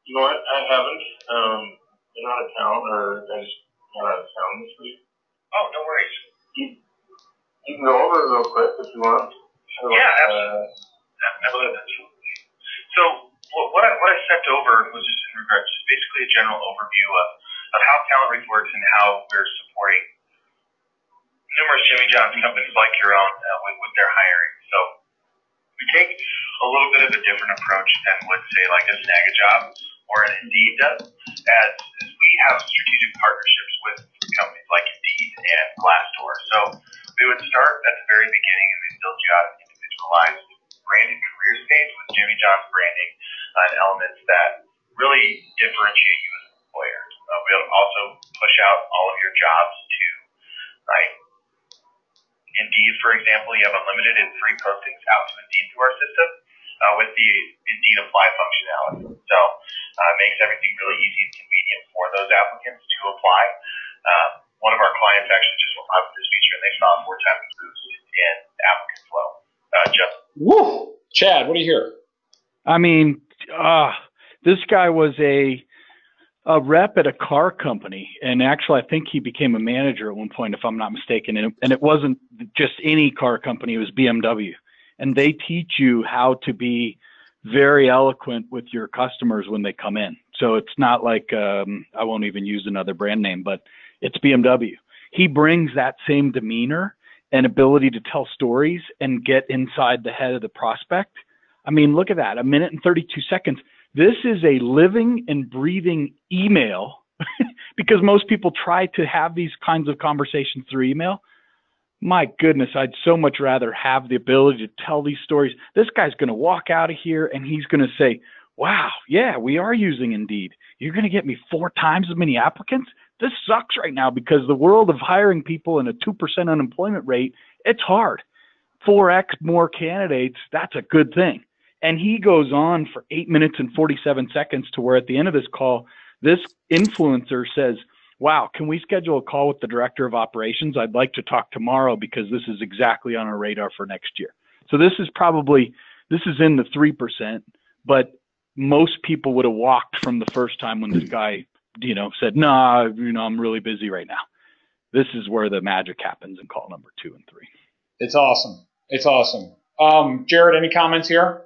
You know what? I haven't. Um, I'm out of town, or I just got out of town this week. Oh, no worries. You, you can go over it real quick if you want. Sure. Yeah, absolutely. Uh, absolutely. So what I, what I sent over was just in regards to basically a general overview of, of how TalentReef works and how we're supporting numerous Jimmy John's companies like your own uh, with, with their hiring. So we take a little bit of a different approach than, let's say, like a Snagajob, or an Indeed does, as, as we have strategic partnerships with companies like Indeed and Glassdoor. So we would start at the very beginning and we'd build you out an individualized branded career stage with Jimmy John's branding and elements that really differentiate you as an employer. Uh, we'll also push out all of your jobs to, like, Indeed, for example. You have unlimited and free postings out to Indeed through our system uh, with the Indeed Apply functionality. So it uh, makes everything really easy and convenient for those applicants to apply. Uh, one of our clients actually just went live with this feature, and they saw a four-time boost in applicant flow. Uh, Jeff. Woo! Chad, what do you hear? I mean, uh, this guy was a a rep at a car company, and actually I think he became a manager at one point, if I'm not mistaken, and it, and it wasn't just any car company, it was B M W. And they teach you how to be very eloquent with your customers when they come in. So it's not like, um, I won't even use another brand name, but it's B M W. He brings that same demeanor and ability to tell stories and get inside the head of the prospect. I mean, look at that, a minute and thirty-two seconds. This is a living and breathing email because most people try to have these kinds of conversations through email. My goodness, I'd so much rather have the ability to tell these stories. This guy's going to walk out of here and he's going to say, wow, yeah, we are using Indeed. You're going to get me four times as many applicants? This sucks right now because the world of hiring people and a two percent unemployment rate, it's hard. four X more candidates, that's a good thing. And he goes on for eight minutes and forty-seven seconds to where at the end of this call, this influencer says, wow, can we schedule a call with the director of operations? I'd like to talk tomorrow because this is exactly on our radar for next year. So this is probably, this is in the three percent, but most people would have walked from the first time when this guy, you know, said, no, nah, you know, I'm really busy right now. This is where the magic happens in call number two and three. It's awesome. It's awesome. Um, Jared, any comments here?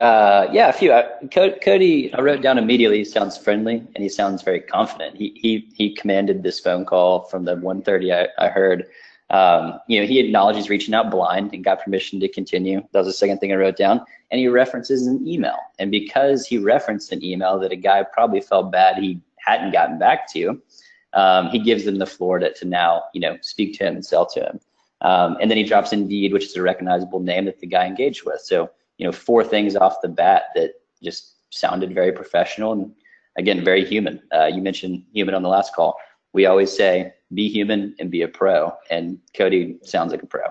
Uh, yeah, a few. Uh, Cody, I wrote down immediately, he sounds friendly and he sounds very confident. He he he commanded this phone call from the one thirty I, I heard. Um, you know, he acknowledges reaching out blind and got permission to continue. That was the second thing I wrote down. And he references an email. And because he referenced an email that a guy probably felt bad he hadn't gotten back to, um, he gives them the floor to, to now, you know, speak to him and sell to him. Um, and then he drops Indeed, which is a recognizable name that the guy engaged with. So, you know, four things off the bat that just sounded very professional and, again, very human. Uh, you mentioned human on the last call. We always say be human and be a pro, and Cody sounds like a pro.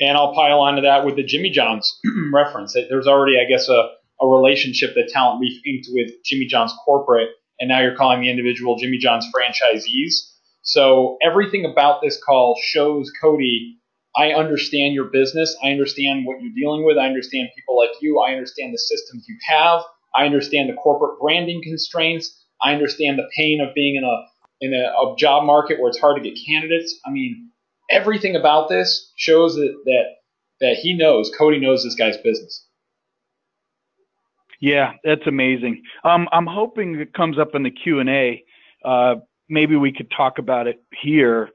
And I'll pile onto that with the Jimmy John's reference. There's already, I guess, a, a relationship that TalentReef inked with Jimmy John's corporate, and now you're calling the individual Jimmy John's franchisees. So everything about this call shows Cody, I understand your business. I understand what you're dealing with. I understand people like you. I understand the systems you have. I understand the corporate branding constraints. I understand the pain of being in a in a, a job market where it's hard to get candidates. I mean, everything about this shows that that that he knows, Cody knows this guy's business. Yeah, that's amazing. Um, I'm hoping it comes up in the Q and A. Uh, maybe we could talk about it here.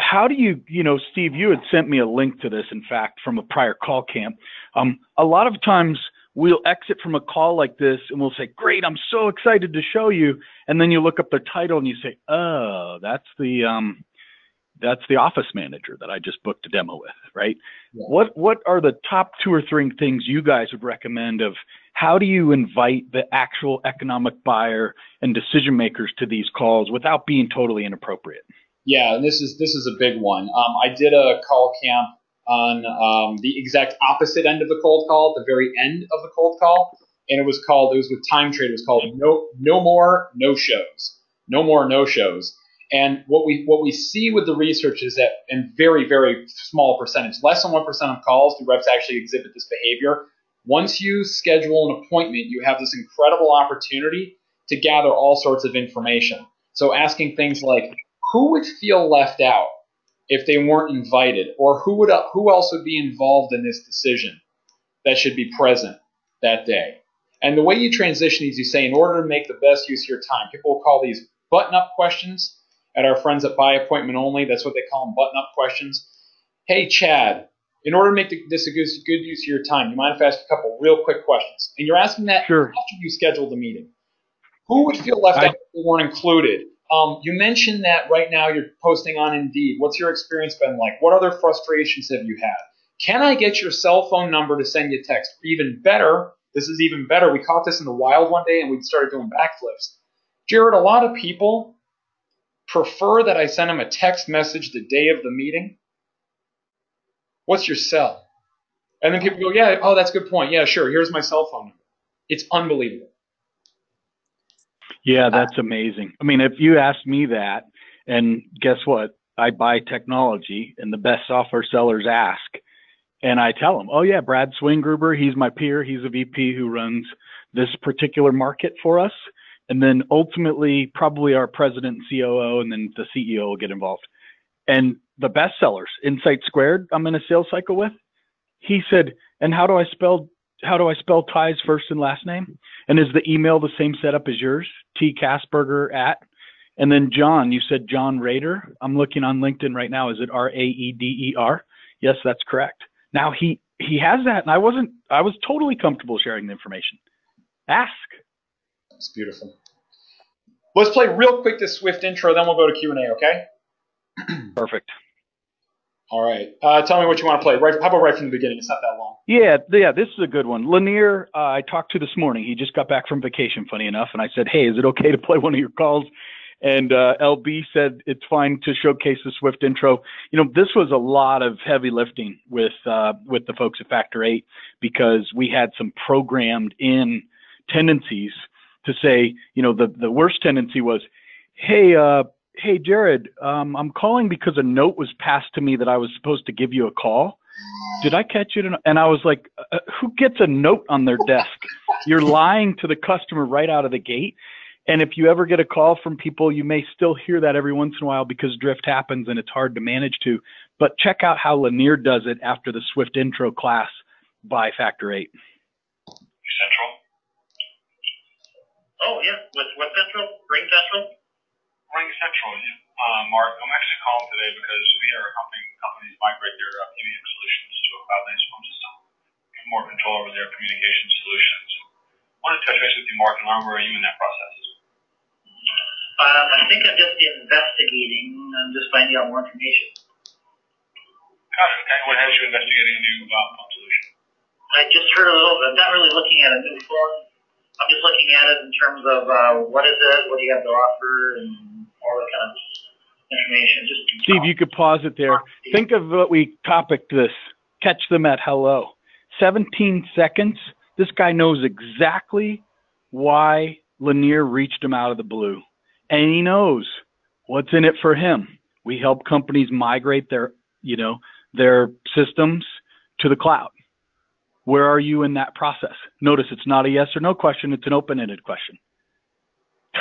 How do you, you know, Steve, you had sent me a link to this, in fact, from a prior call camp. Um, a lot of times we'll exit from a call like this and we'll say, great, I'm so excited to show you. And then you look up their title and you say, oh, that's the, um, that's the office manager that I just booked a demo with, right? Yeah. What, what are the top two or three things you guys would recommend of how do you invite the actual economic buyer and decision makers to these calls without being totally inappropriate? Yeah, and this is this is a big one. Um, I did a call camp on um, the exact opposite end of the cold call, at the very end of the cold call, and it was called, it was with Time Trade, it was called No No More No Shows. No More No Shows. And what we what we see with the research is that in very, very small percentage, less than one percent of calls do reps actually exhibit this behavior. Once you schedule an appointment, you have this incredible opportunity to gather all sorts of information. So asking things like, who would feel left out if they weren't invited, or who would who else would be involved in this decision that should be present that day? And the way you transition is you say, in order to make the best use of your time, people will call these button-up questions at our friends at By Appointment Only. That's what they call them, button-up questions. Hey, Chad, in order to make the, this a good, good use of your time, you mind if I ask a couple real quick questions? And you're asking that sure. After you schedule the meeting. Who would feel left I, out if they weren't included? Um, you mentioned that right now you're posting on Indeed. What's your experience been like? What other frustrations have you had? Can I get your cell phone number to send you a text? Even better, this is even better. We caught this in the wild one day and we started doing backflips. Jared, a lot of people prefer that I send them a text message the day of the meeting. What's your cell? And then people go, yeah, oh, that's a good point. Yeah, sure, here's my cell phone number. It's unbelievable. Yeah, that's amazing. I mean, if you asked me that, and guess what? I buy technology, and the best software sellers ask. And I tell them, oh, yeah, Brad Swingruber, he's my peer. He's a V P who runs this particular market for us. And then ultimately, probably our president and C O O, and then the C E O will get involved. And the best sellers, Insight Squared, I'm in a sales cycle with, he said, and how do I spell How do I spell Ty's first and last name? And is the email the same setup as yours? T Casperger at, and then John, you said John Rader. I'm looking on LinkedIn right now. Is it R A E D E R? Yes, that's correct. Now he, he has that. And I wasn't, I was totally comfortable sharing the information. Ask. That's beautiful. Let's play real quick this swift intro. Then we'll go to Q and A. Okay. Perfect. All right. Uh, tell me what you want to play. Right, how about right from the beginning? It's not that long. Yeah, yeah. This is a good one. Lanier, uh, I talked to this morning. He just got back from vacation, funny enough. And I said, hey, is it okay to play one of your calls? And uh, L B said it's fine to showcase the swift intro. You know, this was a lot of heavy lifting with uh, with the folks at Factor eight because we had some programmed in tendencies to say, you know, the, the worst tendency was, hey, uh, Hey, Jared, um, I'm calling because a note was passed to me that I was supposed to give you a call. Did I catch it? And I was like, uh, who gets a note on their desk? You're lying to the customer right out of the gate. And if you ever get a call from people, you may still hear that every once in a while because drift happens and it's hard to manage to. But check out how Lanier does it after the Swift Intro class by Factor eight. Central. Oh, yeah. What, what Central? Ring Central? Ring Central, uh, Mark. I'm actually calling today because we are helping companies migrate their uh, P B M solutions to a cloud-based phone system, get more control over their communication solutions. I want to touch base with you, Mark, and learn where are you in that process? Um, I think I'm just investigating. I'm just finding out more information. Got it. Okay. What has you investigating a new uh, phone solution? I just heard a little bit. I'm not really looking at a new phone. I'm just looking at it in terms of uh, what is it, what do you have to offer, and all that kind of information. Just Steve, you could pause it there. Think of what we topic this. Catch them at hello. seventeen seconds. This guy knows exactly why Lanier reached him out of the blue. And he knows what's in it for him. We help companies migrate their, you know, their systems to the cloud. Where are you in that process? Notice it's not a yes or no question. It's an open-ended question.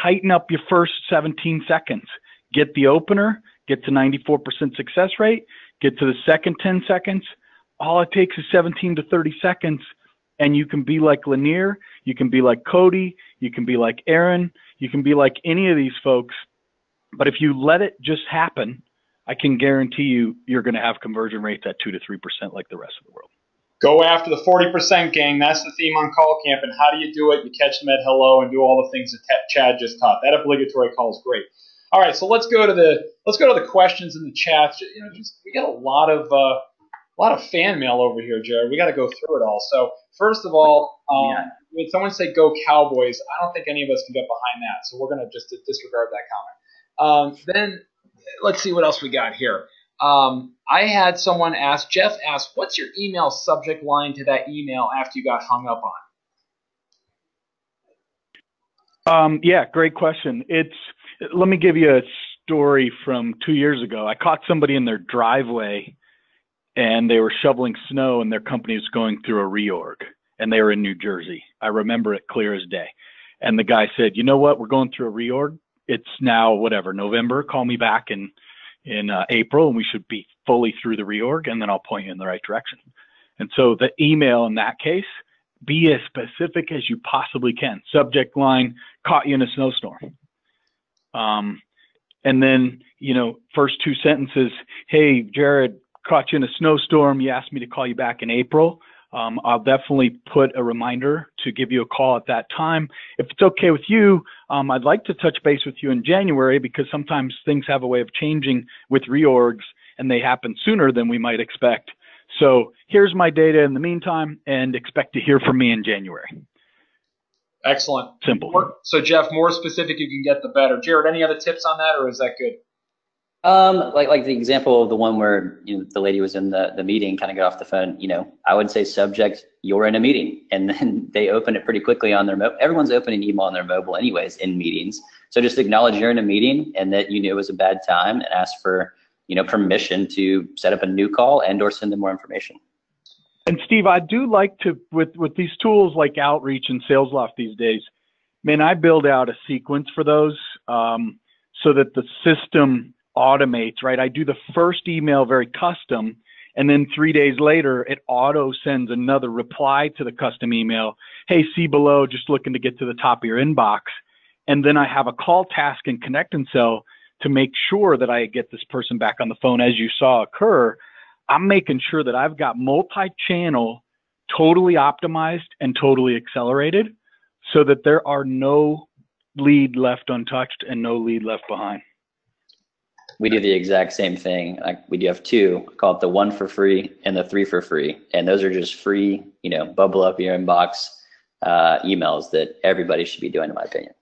Tighten up your first seventeen seconds. Get the opener, get to ninety-four percent success rate, get to the second ten seconds. All it takes is seventeen to thirty seconds, and you can be like Lanier, you can be like Cody, you can be like Aaron, you can be like any of these folks. But if you let it just happen, I can guarantee you you're going to have conversion rates at two to three percent like the rest of the world. Go after the forty percent gang. That's the theme on Call Camp. And how do you do it? You catch them at hello and do all the things that Chad just taught. That obligatory call is great. All right, so let's go to the let's go to the questions in the chat. You know, just, we got a lot of uh, a lot of fan mail over here, Jared. We got to go through it all. So first of all, um, yeah. When someone said "Go Cowboys," I don't think any of us can get behind that. So we're gonna just disregard that comment. Um, then let's see what else we got here. Um, I had someone ask, Jeff asked, what's your email subject line to that email after you got hung up on? Um, yeah, great question. It's, let me give you a story from two years ago. I caught somebody in their driveway and they were shoveling snow and their company was going through a reorg and they were in New Jersey. I remember it clear as day. And the guy said, you know what? We're going through a reorg. It's now whatever, November, call me back and in uh, April, and we should be fully through the reorg, and then I'll point you in the right direction. And so the email in that case, be as specific as you possibly can. Subject line, caught you in a snowstorm. Um, and then, you know, first two sentences, hey, Jared, caught you in a snowstorm. You asked me to call you back in April. um, I'll definitely put a reminder to give you a call at that time. If it's okay with you, um, I'd like to touch base with you in January, because sometimes things have a way of changing with reorgs and they happen sooner than we might expect. So here's my data in the meantime, and expect to hear from me in January. Excellent. Simple. More, so, Jeff, more specific you can get, the better. Jared, any other tips on that, or is that good? Um, like like the example of the one where, you know, the lady was in the, the meeting, kind of got off the phone. You know, I would say subject, you're in a meeting, and then they open it pretty quickly on their mobile. Everyone's opening email on their mobile anyways in meetings. So just acknowledge you're in a meeting and that you knew it was a bad time, and ask for, you know, permission to set up a new call and or send them more information. And Steve, I do like to, with, with these tools like Outreach and SalesLoft these days, man, I build out a sequence for those um, so that the system automates, right? I do the first email very custom, and then three days later, it auto sends another reply to the custom email. Hey, see below, just looking to get to the top of your inbox. And then I have a call task in Connect and Sell to make sure that I get this person back on the phone, as you saw occur. I'm making sure that I've got multi-channel totally optimized and totally accelerated so that there are no lead left untouched and no lead left behind. We do the exact same thing. Like, we do have two, I call it the one for free and the three for free. And those are just free, you know, bubble up your inbox uh, emails that everybody should be doing, in my opinion.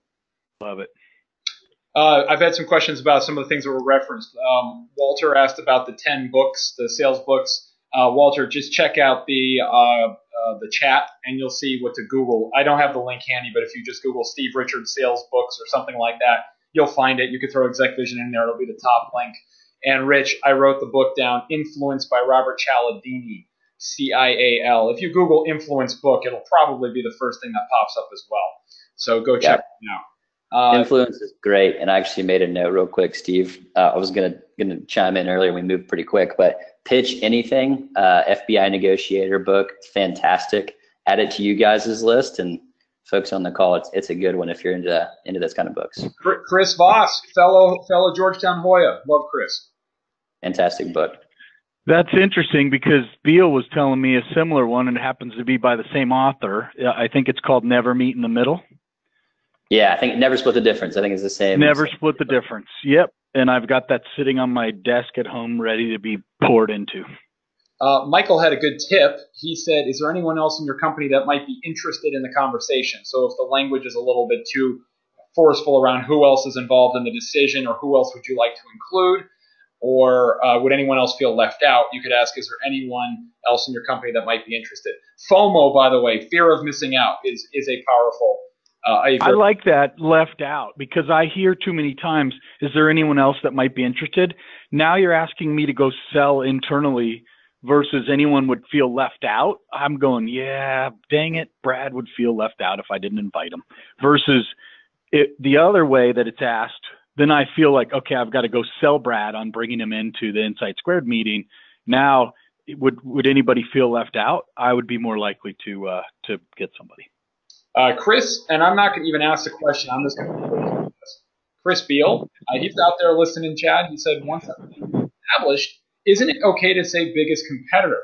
Love it. Uh, I've had some questions about some of the things that were referenced. Um, Walter asked about the ten books, the sales books. Uh, Walter, just check out the uh, uh, the chat, and you'll see what to Google. I don't have the link handy, but if you just Google Steve Richard sales books or something like that, you'll find it. You could throw Exec Vision in there. It'll be the top link. And, Rich, I wrote the book down, Influence by Robert Cialdini, C I A L. If you Google Influence book, it'll probably be the first thing that pops up as well. So go check yeah. it out. Uh, Influence is great, and I actually made a note real quick, Steve. Uh, I was gonna gonna chime in earlier. We moved pretty quick, but Pitch Anything, uh, F B I Negotiator book, fantastic. Add it to you guys' list, and folks on the call, it's it's a good one if you're into into those kind of books. Chris Voss, fellow fellow Georgetown Hoya, love Chris. Fantastic book. That's interesting, because Beal was telling me a similar one, and it happens to be by the same author. I think it's called Never Meet in the Middle. Yeah, I think Never Split the Difference. I think it's the same. Never Split the Difference. Yep. And I've got that sitting on my desk at home ready to be poured into. Uh, Michael had a good tip. He said, is there anyone else in your company that might be interested in the conversation? So if the language is a little bit too forceful around who else is involved in the decision, or who else would you like to include, or uh, would anyone else feel left out, you could ask, is there anyone else in your company that might be interested? FOMO, by the way, fear of missing out, is, is a powerful Uh, I, I like that, left out, because I hear too many times, is there anyone else that might be interested? Now you're asking me to go sell internally versus anyone would feel left out. I'm going, yeah, dang it, Brad would feel left out if I didn't invite him. Versus it, the other way that it's asked, then I feel like, okay, I've got to go sell Brad on bringing him into the Insight Squared meeting. Now, would would anybody feel left out? I would be more likely to uh, to get somebody. Uh, Chris, and I'm not going to even ask the question. I'm just going to Chris Beall. Uh, he's out there listening, Chad. He said, once established, isn't it okay to say biggest competitor?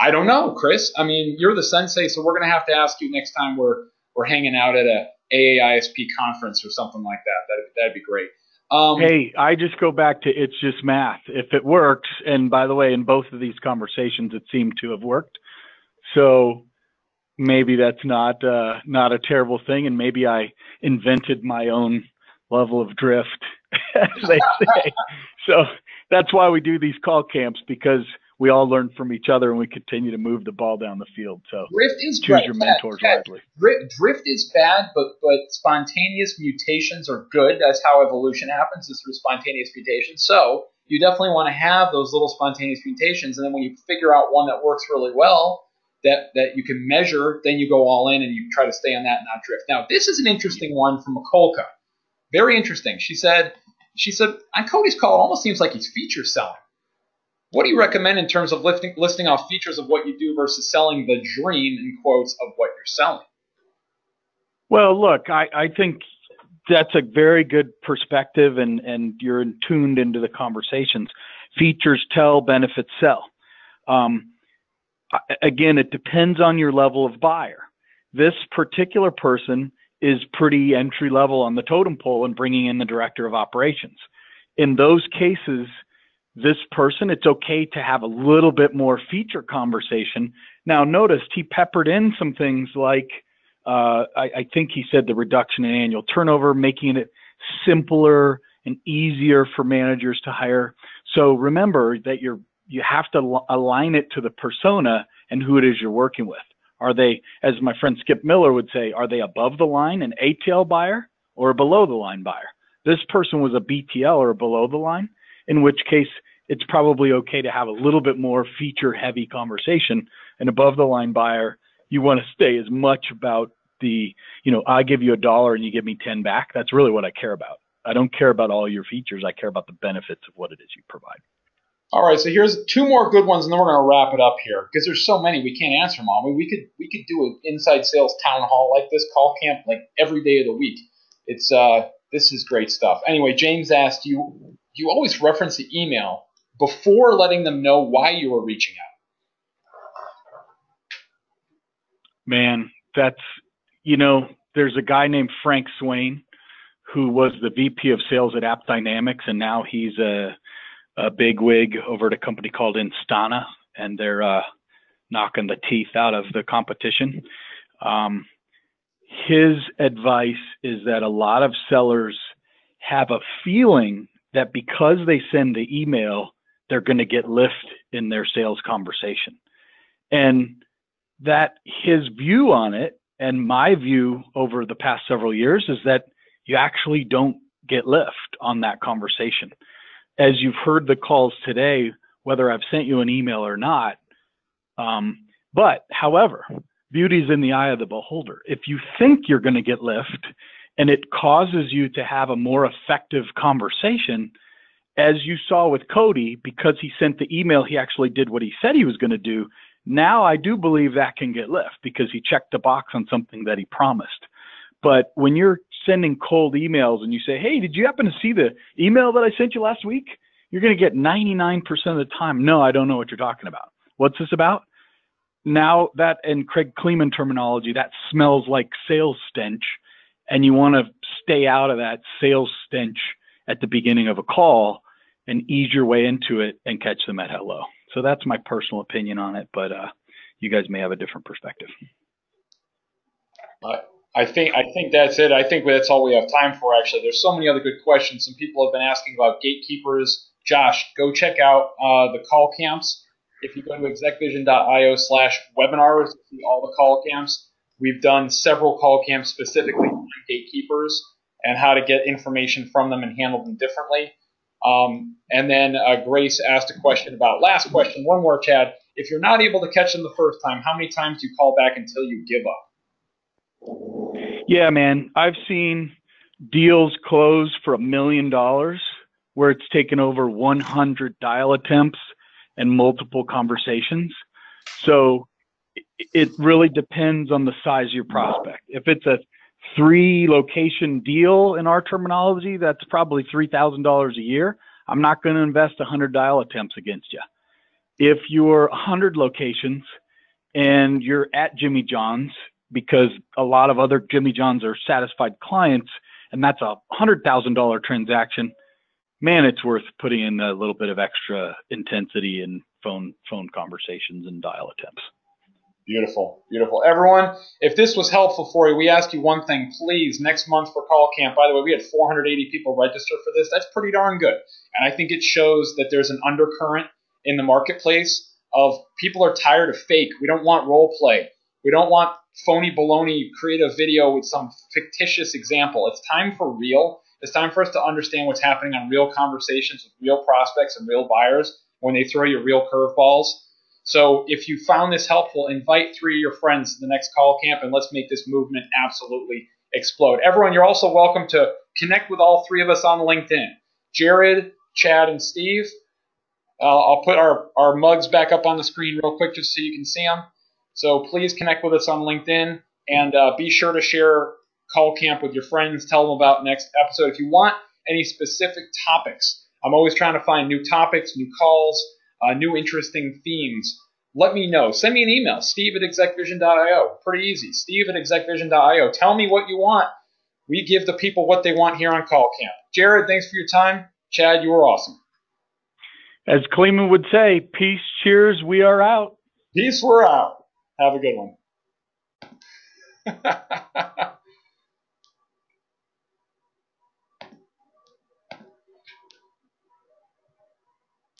I don't know, Chris. I mean, you're the sensei, so we're going to have to ask you next time we're we're hanging out at a A A I S P conference or something like that. That'd, that'd be great. Um, hey, I just go back to it's just math. If it works, and by the way, in both of these conversations, it seemed to have worked. So maybe that's not uh, not a terrible thing, and maybe I invented my own level of drift, as they say. So that's why we do these call camps, because we all learn from each other and we continue to move the ball down the field. So drift is choose bad. your mentors bad. Bad. Drift, drift is bad, but but spontaneous mutations are good. That's how evolution happens, is through spontaneous mutations. So you definitely want to have those little spontaneous mutations, and then when you figure out one that works really well, that that you can measure, then you go all in and you try to stay on that and not drift. Now, this is an interesting one from Mikolka. Very interesting. She said, she said, on Cody's call, it almost seems like he's feature selling. What do you recommend in terms of lifting, listing off features of what you do versus selling the dream, in quotes, of what you're selling? Well, look, I, I think that's a very good perspective, and, and you're tuned into the conversations. Features tell, benefits sell. Um, again, it depends on your level of buyer. This particular person is pretty entry level on the totem pole and bringing in the director of operations. In those cases, this person, it's okay to have a little bit more feature conversation. Now, notice he peppered in some things like, uh, I, I think he said the reduction in annual turnover, making it simpler and easier for managers to hire. So remember that you're, you have to align it to the persona and who it is you're working with. Are they, as my friend Skip Miller would say, are they above the line, an A T L buyer, or a below the line buyer? This person was a B T L or a below the line, in which case it's probably okay to have a little bit more feature heavy conversation. An above the line buyer, you want to stay as much about the, you know, I give you a dollar and you give me ten back. That's really what I care about. I don't care about all your features. I care about the benefits of what it is you provide. All right, so here's two more good ones, and then we're going to wrap it up here because there's so many we can't answer them all. I mean, we could we could do an inside sales town hall like this, call camp like every day of the week. It's uh, this is great stuff. Anyway, James asked you, you always reference the email before letting them know why you were reaching out. Man, that's you know, there's a guy named Frank Swain who was the V P of sales at AppDynamics, and now he's a a big wig over at a company called Instana, and they're uh, knocking the teeth out of the competition. Um, his advice is that a lot of sellers have a feeling that because they send the email, they're going to get lift in their sales conversation. And that his view on it, and my view over the past several years, is that you actually don't get lift on that conversation. As you've heard the calls today, whether I've sent you an email or not, um, but however, beauty's in the eye of the beholder. If you think you're going to get lift and it causes you to have a more effective conversation, as you saw with Cody, because he sent the email, he actually did what he said he was going to do. Now I do believe that can get lift because he checked the box on something that he promised. But when you're sending cold emails and you say, hey, did you happen to see the email that I sent you last week? You're going to get ninety-nine percent of the time, no, I don't know what you're talking about. What's this about? Now that, in Craig Kleeman terminology, that smells like sales stench, and you want to stay out of that sales stench at the beginning of a call and ease your way into it and catch them at hello. So that's my personal opinion on it, but uh, you guys may have a different perspective. All right. I think I think that's it. I think that's all we have time for, actually. There's so many other good questions. Some people have been asking about gatekeepers. Josh, go check out uh, the call camps. If you go to execvision.io slash webinars, you see all the call camps. We've done several call camps specifically on gatekeepers and how to get information from them and handle them differently. Um, and then uh, Grace asked a question about, last question, one more, Chad. If you're not able to catch them the first time, how many times do you call back until you give up? Yeah, man, I've seen deals close for a million dollars where it's taken over one hundred dial attempts and multiple conversations. So it really depends on the size of your prospect. If it's a three location deal in our terminology, that's probably three thousand dollars a year. I'm not going to invest one hundred dial attempts against you. If you're one hundred locations and you're at Jimmy John's, because a lot of other Jimmy John's are satisfied clients, and that's a one hundred thousand dollars transaction, man, it's worth putting in a little bit of extra intensity in phone phone conversations and dial attempts. Beautiful, beautiful. Everyone, if this was helpful for you, we ask you one thing, please, next month for Call Camp, by the way, we had four hundred eighty people register for this. That's pretty darn good. And I think it shows that there's an undercurrent in the marketplace of people are tired of fake. We don't want role play. We don't want phony baloney, create a video with some fictitious example. It's time for real. It's time for us to understand what's happening on real conversations with real prospects and real buyers when they throw you real curveballs. So if you found this helpful, invite three of your friends to the next Call Camp, and let's make this movement absolutely explode. Everyone, you're also welcome to connect with all three of us on LinkedIn. Jared, Chad, and Steve. Uh, I'll put our, our mugs back up on the screen real quick just so you can see them. So please connect with us on LinkedIn, and uh, be sure to share Call Camp with your friends. Tell them about next episode. If you want any specific topics, I'm always trying to find new topics, new calls, uh, new interesting themes. let me know. Send me an email, steve at execvision dot io. Pretty easy, steve at execvision dot io. Tell me what you want. We give the people what they want here on Call Camp. Jared, thanks for your time. Chad, you were awesome. As Kleeman would say, peace, cheers, we are out. Peace, we're out. Have a good one.